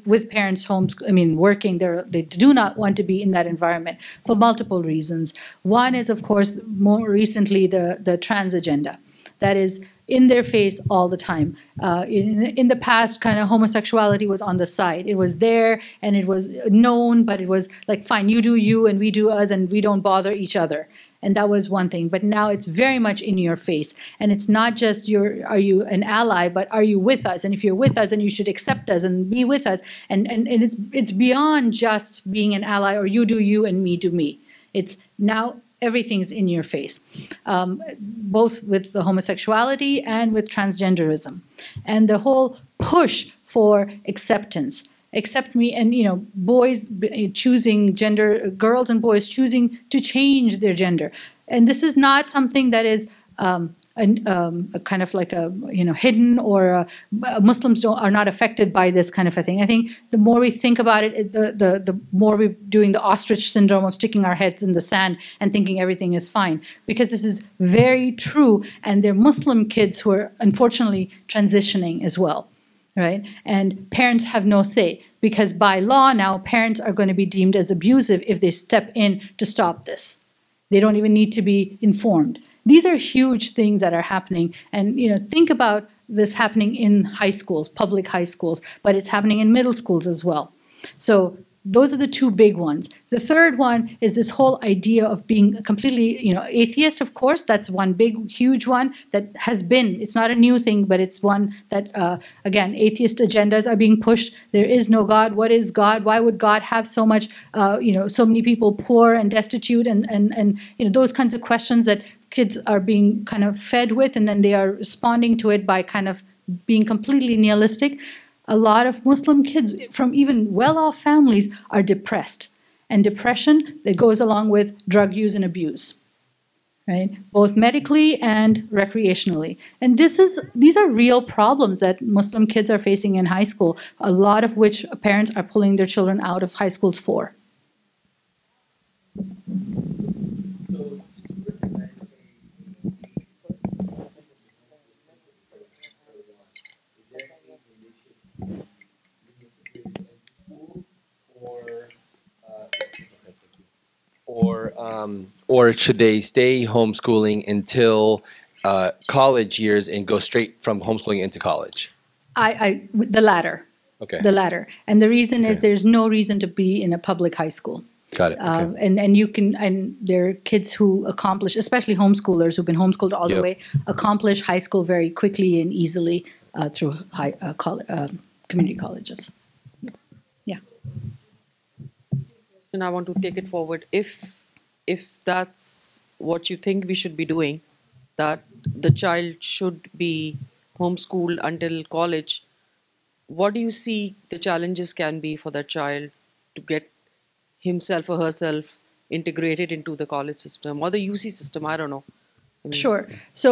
with parents homeschool, I mean, working, they do not want to be in that environment for multiple reasons. One is, of course, more recently, the, the trans agenda. That is in their face all the time. Uh, in, in the past, kind of homosexuality was on the side. It was there and it was known, but it was like, fine, you do you and we do us and we don't bother each other. And that was one thing. But now it's very much in your face. And it's not just your, are you an ally, but are you with us? And if you're with us, then you should accept us and be with us. And, and, and it's, it's beyond just being an ally or you do you and me do me. It's now everything's in your face, um, both with the homosexuality and with transgenderism. And the whole push for acceptance. Accept me, and you know, boys choosing gender, girls and boys choosing to change their gender, and this is not something that is um, an, um, a kind of like a you know hidden or a, Muslims don't, are not affected by this kind of a thing. I think the more we think about it, the the the more we're doing the ostrich syndrome of sticking our heads in the sand and thinking everything is fine, because this is very true, and they're Muslim kids who are unfortunately transitioning as well. Right? And parents have no say, because by law now parents are going to be deemed as abusive if they step in to stop this. They don't even need to be informed. These are huge things that are happening, and you know, think about this happening in high schools, public high schools, but it's happening in middle schools as well. So those are the two big ones. The third one is this whole idea of being completely, you know, atheist, of course. That's one big, huge one that has been, it's not a new thing, but it's one that, uh, again, atheist agendas are being pushed. There is no God. What is God? Why would God have so much, uh, you know, so many people poor and destitute and, and, and, you know, those kinds of questions that kids are being kind of fed with, and then they are responding to it by kind of being completely nihilistic. A lot of Muslim kids from even well-off families are depressed. And depression, that goes along with drug use and abuse, right? Both medically and recreationally. And this is, these are real problems that Muslim kids are facing in high school, a lot of which parents are pulling their children out of high schools for. or um, or should they stay homeschooling until uh, college years and go straight from homeschooling into college? I, I the latter. Okay. The latter, and the reason okay. is there's no reason to be in a public high school. Got it. Okay. Um, and and you can and there are kids who accomplish, especially homeschoolers who've been homeschooled all yep. the way, accomplish high school very quickly and easily uh, through high uh, coll uh, community colleges. Yeah. And I want to take it forward. If if that's what you think we should be doing, that the child should be homeschooled until college, what do you see the challenges can be for that child to get himself or herself integrated into the college system or the U C system? I don't know. I mean, sure. So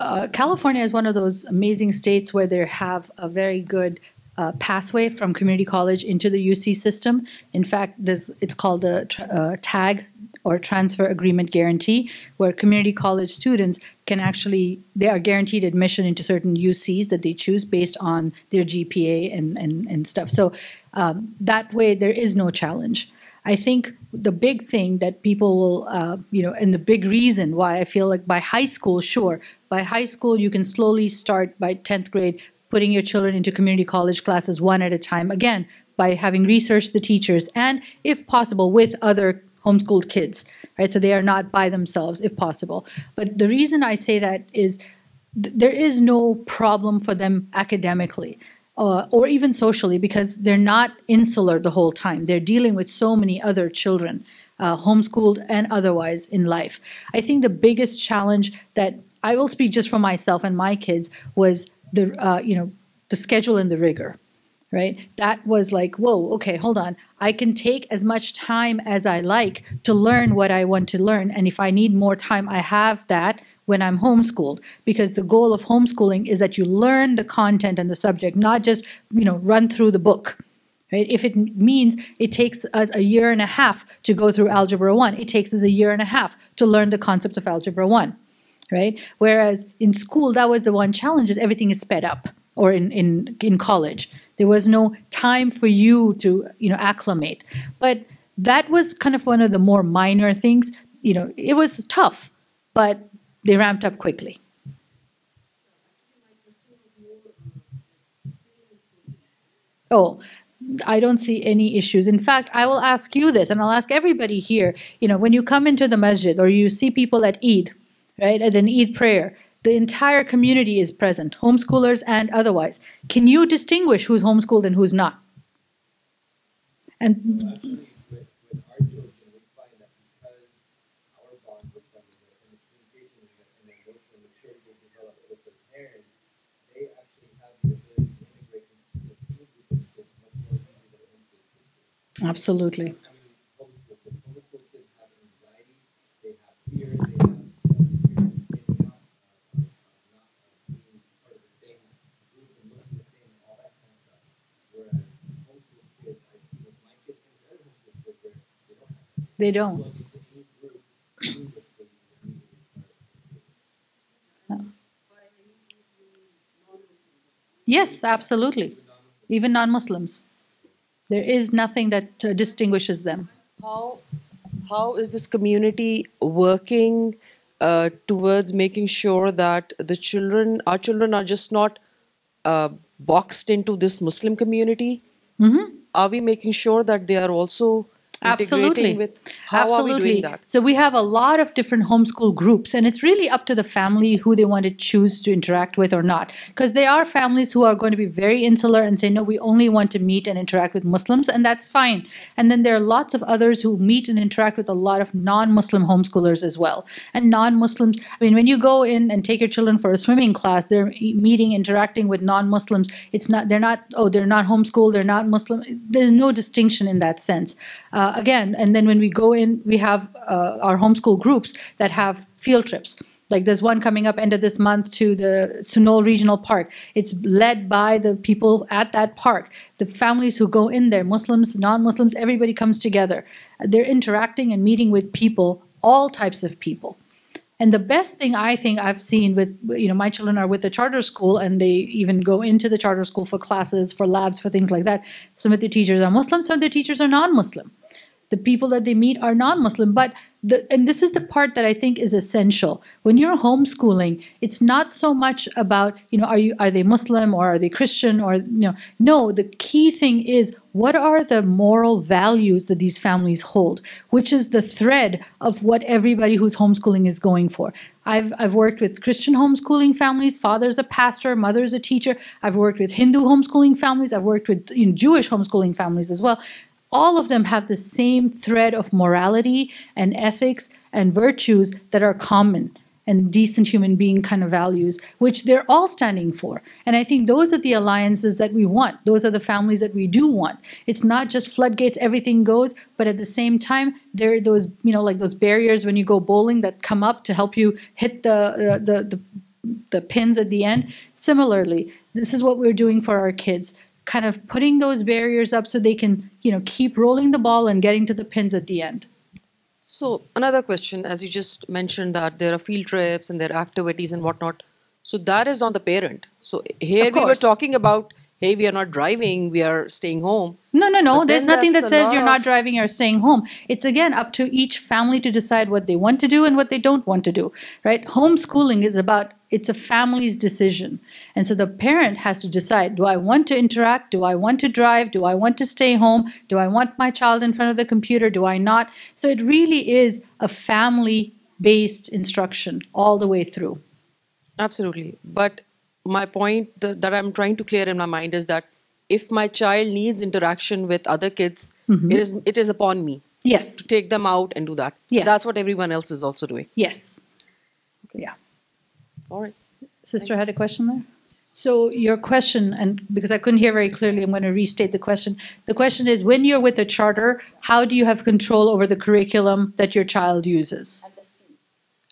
uh, California is one of those amazing states where they have a very good uh, pathway from community college into the U C system. In fact, there's, it's called a tr uh, TAG or Transfer Agreement Guarantee, where community college students can actually, they are guaranteed admission into certain U Cs that they choose based on their G P A and, and, and stuff. So um, that way there is no challenge. I think the big thing that people will, uh, you know, and the big reason why I feel like by high school, sure, by high school you can slowly start by tenth grade putting your children into community college classes one at a time, again, by having researched the teachers and, if possible, with other homeschooled kids, right? So they are not by themselves, if possible. But the reason I say that is th there is no problem for them academically. Uh, or even socially, because they're not insular the whole time. They're dealing with so many other children, uh, homeschooled and otherwise in life. I think the biggest challenge that I will speak just for myself and my kids was the uh, you know, the schedule and the rigor, right? That was like, whoa, okay, hold on. I can take as much time as I like to learn what I want to learn, and if I need more time, I have that when I'm homeschooled, because the goal of homeschooling is that you learn the content and the subject, not just, you know, run through the book, right? If it means it takes us a year and a half to go through Algebra one, it takes us a year and a half to learn the concepts of Algebra one, right? Whereas in school, that was the one challenge, is everything is sped up, or in, in, in college. There was no time for you to, you know, acclimate. But that was kind of one of the more minor things. You know, it was tough, but they ramped up quickly. Oh, I don't see any issues. In fact, I will ask you this, and I'll ask everybody here, you know, when you come into the masjid or you see people at Eid, right, at an Eid prayer, the entire community is present, homeschoolers and otherwise. Can you distinguish who's homeschooled and who's not? And absolutely. They don't. No. Yes, absolutely. Even non-Muslims. There is nothing that uh, distinguishes them. How, how is this community working uh, towards making sure that the children, our children are just not uh, boxed into this Muslim community? Mm-hmm. Are we making sure that they are also Absolutely. With how Absolutely. Are we doing that? So we have a lot of different homeschool groups, and it's really up to the family who they want to choose to interact with or not. Because there are families who are going to be very insular and say, no, we only want to meet and interact with Muslims, and that's fine. And then there are lots of others who meet and interact with a lot of non-Muslim homeschoolers as well. And non-Muslims, I mean, when you go in and take your children for a swimming class, they're meeting, interacting with non-Muslims. It's not, they're not, oh, they're not homeschooled, they're not Muslim. There's no distinction in that sense. Uh, Uh, again, and then when we go in, we have uh, our homeschool groups that have field trips. Like there's one coming up end of this month to the Sunol Regional Park. It's led by the people at that park. The families who go in there, Muslims, non-Muslims, everybody comes together. They're interacting and meeting with people, all types of people. And the best thing I think I've seen with, you know, my children are with the charter school, and they even go into the charter school for classes, for labs, for things like that. Some of the teachers are Muslim, some of the teachers are non-Muslim. The people that they meet are non-Muslim. But the, and this is the part that I think is essential. When you're homeschooling, it's not so much about, you know, are you are they Muslim or are they Christian or, you know, no, the key thing is what are the moral values that these families hold, which is the thread of what everybody who's homeschooling is going for. I've, I've worked with Christian homeschooling families. Father's a pastor, mother's a teacher. I've worked with Hindu homeschooling families. I've worked with you know, Jewish homeschooling families as well. All of them have the same thread of morality and ethics and virtues that are common and decent human being kind of values, which they're all standing for. And I think those are the alliances that we want. Those are the families that we do want. It's not just floodgates, everything goes, but at the same time, there are those, you know, like those barriers when you go bowling that come up to help you hit the, uh, the, the, the pins at the end. Similarly, this is what we're doing for our kids. Kind of putting those barriers up so they can, you know, keep rolling the ball and getting to the pins at the end. So another question, as you just mentioned that there are field trips and there are activities and whatnot. So that is on the parent. So here we were talking about, hey, we are not driving, we are staying home. No, no, no. There's nothing that says you're not driving or staying home. It's again up to each family to decide what they want to do and what they don't want to do, right? Homeschooling is about, it's a family's decision. And so the parent has to decide, do I want to interact? Do I want to drive? Do I want to stay home? Do I want my child in front of the computer? Do I not? So it really is a family-based instruction all the way through. Absolutely. But my point th- that I'm trying to clear in my mind is that if my child needs interaction with other kids, mm-hmm. it is, it is upon me. Yes. To take them out and do that. Yes. That's what everyone else is also doing. Yes. Okay. Yeah. All right. Sister had a question there? So your question, and because I couldn't hear very clearly, I'm going to restate the question. The question is, when you're with a charter, how do you have control over the curriculum that your child uses?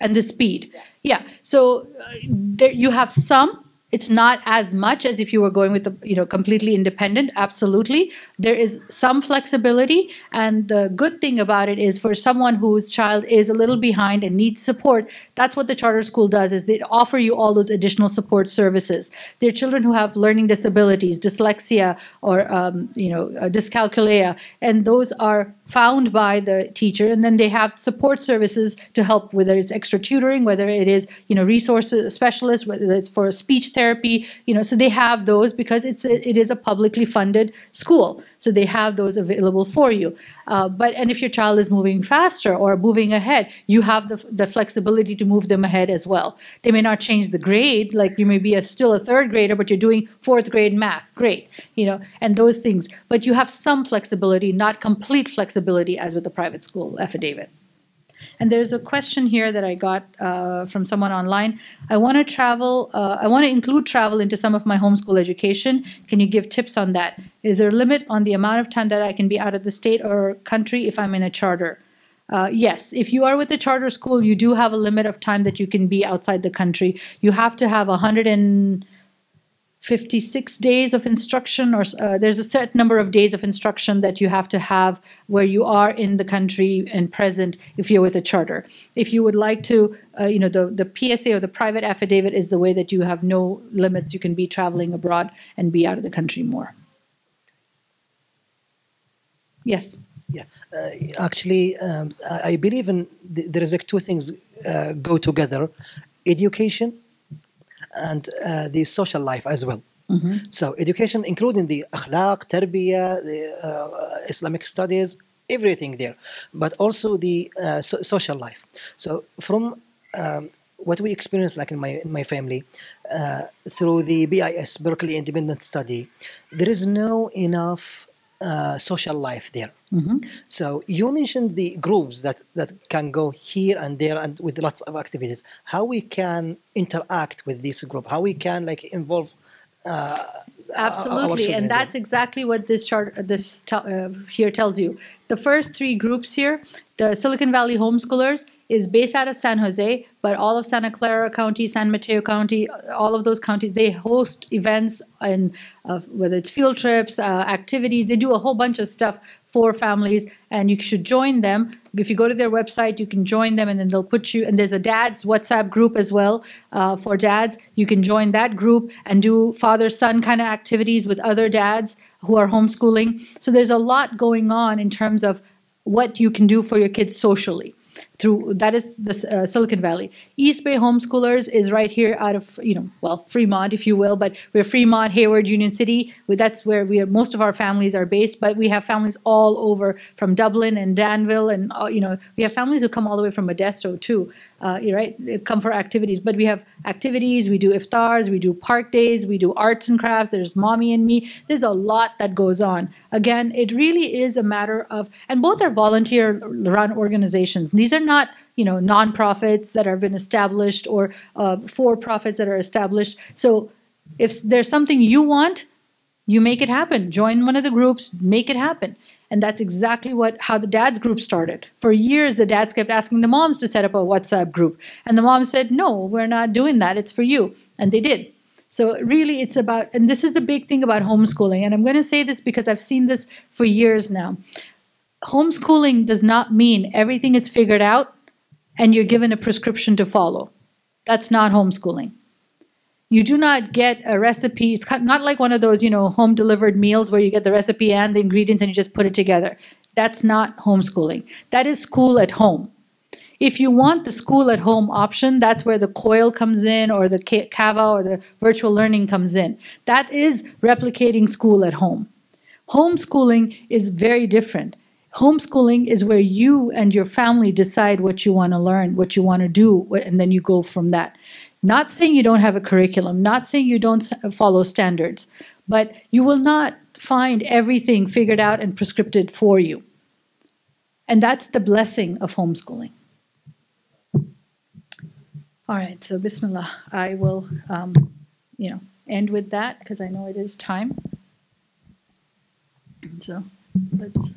And the speed. And the speed. Yeah. yeah. So uh, there you have some. It's not as much as if you were going with the, you know, completely independent. Absolutely. There is some flexibility. And the good thing about it is for someone whose child is a little behind and needs support, that's what the charter school does, is they offer you all those additional support services. There are children who have learning disabilities, dyslexia, or, um, you know, uh, dyscalculia, and those are found by the teacher. And then they have support services to help, whether it's extra tutoring, whether it is, you know, resource specialists, whether it's for speech therapy, Therapy, you know, so they have those because it's a, it is a publicly funded school, so they have those available for you. Uh, but and if your child is moving faster or moving ahead, you have the the flexibility to move them ahead as well. They may not change the grade, like you may be a, still a third grader, but you're doing fourth grade math, great, you know, and those things. But you have some flexibility, not complete flexibility as with the private school affidavit. And there's a question here that I got uh, from someone online. I want to travel. Uh, I want to include travel into some of my homeschool education. Can you give tips on that? Is there a limit on the amount of time that I can be out of the state or country if I'm in a charter? Uh, yes, if you are with a charter school, you do have a limit of time that you can be outside the country. You have to have one hundred fifty-six days of instruction, or uh, there's a certain number of days of instruction that you have to have where you are in the country and present if you're with a charter. If you would like to, uh, you know, the, the P S A or the private affidavit is the way that you have no limits. You can be traveling abroad and be out of the country more. Yes. Yeah, uh, actually, um, I believe in th there is like two things uh, go together, education and uh, the social life as well. Mm-hmm. So education, including the akhlaq, tarbiyah, the uh, Islamic studies, everything there, but also the uh, so social life. So from um, what we experienced, like in my, in my family, uh, through the B I S, Berkeley Independent Study, there is no enough uh, social life there. Mm-hmm. So you mentioned the groups that, that can go here and there and with lots of activities. How we can interact with this group? How we can like involve? Uh, Absolutely, and that's there. Exactly what this chart this uh, here tells you. The first three groups here, the Silicon Valley Homeschoolers, is based out of San Jose, but all of Santa Clara County, San Mateo County, all of those counties, they host events and uh, whether it's field trips, uh, activities, they do a whole bunch of stuff for families, and you should join them. If you go to their website, you can join them, and then they'll put you, and there's a dad's WhatsApp group as well uh, for dads. You can join that group and do father-son kind of activities with other dads who are homeschooling. So there's a lot going on in terms of what you can do for your kids socially. Through that is the uh, Silicon Valley. East Bay Homeschoolers is right here out of, you know, well, Fremont, if you will, but we're Fremont, Hayward, Union City. That's where we are, most of our families are based, but we have families all over from Dublin and Danville, and uh, you know, we have families who come all the way from Modesto too, uh, right? They come for activities, but we have activities, we do iftars, we do park days, we do arts and crafts, there's mommy and me. There's a lot that goes on. Again, it really is a matter of, and both are volunteer-run organizations. These are not, you know, nonprofits that have been established or uh, for-profits that are established. So if there's something you want, you make it happen. Join one of the groups, make it happen. And that's exactly what how the dads group started. For years, the dads kept asking the moms to set up a WhatsApp group. And the moms said, no, we're not doing that. It's for you. And they did. So really it's about, and this is the big thing about homeschooling. And I'm going to say this because I've seen this for years now. Homeschooling does not mean everything is figured out and you're given a prescription to follow. That's not homeschooling. You do not get a recipe. It's not like one of those, you know, home delivered meals where you get the recipe and the ingredients and you just put it together. That's not homeschooling. That is school at home. If you want the school at home option, that's where the COIL comes in, or the Cava, or the virtual learning comes in. That is replicating school at home. Homeschooling is very different. Homeschooling is where you and your family decide what you want to learn, what you want to do, and then you go from that. Not saying you don't have a curriculum, not saying you don't follow standards, but you will not find everything figured out and prescripted for you. And that's the blessing of homeschooling. All right, so Bismillah, I will, um, you know, end with that because I know it is time. So let's...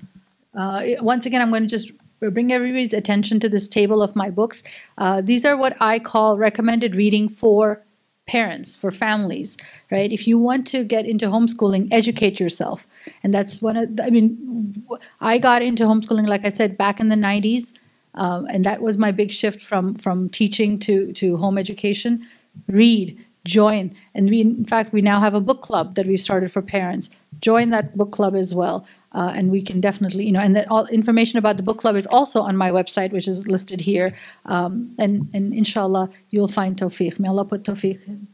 Uh, once again, I'm going to just bring everybody's attention to this table of my books. Uh, these are what I call recommended reading for parents, for families, right? If you want to get into homeschooling, educate yourself. And that's one of, the, I mean, I got into homeschooling, like I said, back in the nineties. Um, and that was my big shift from, from teaching to, to home education. Read, join. And we, in fact, we now have a book club that we've started for parents. Join that book club as well. Uh, and we can definitely, you know, and that all information about the book club is also on my website, which is listed here. Um, and, and inshallah, you'll find Tawfiq. May Allah put Tawfiq in.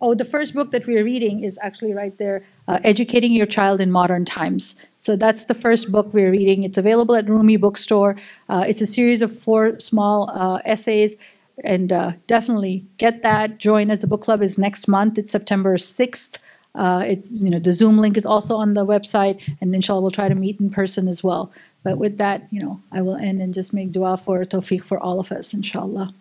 Oh, the first book that we're reading is actually right there, uh, Educating Your Child in Modern Times. So that's the first book we're reading. It's available at Rumi Bookstore. Uh, it's a series of four small uh, essays. And uh, definitely get that. Join us. The book club is next month. It's September sixth. Uh, it's, you know, the Zoom link is also on the website, and inshallah we'll try to meet in person as well. But with that, you know, I will end and just make dua for Tawfiq for all of us, inshallah.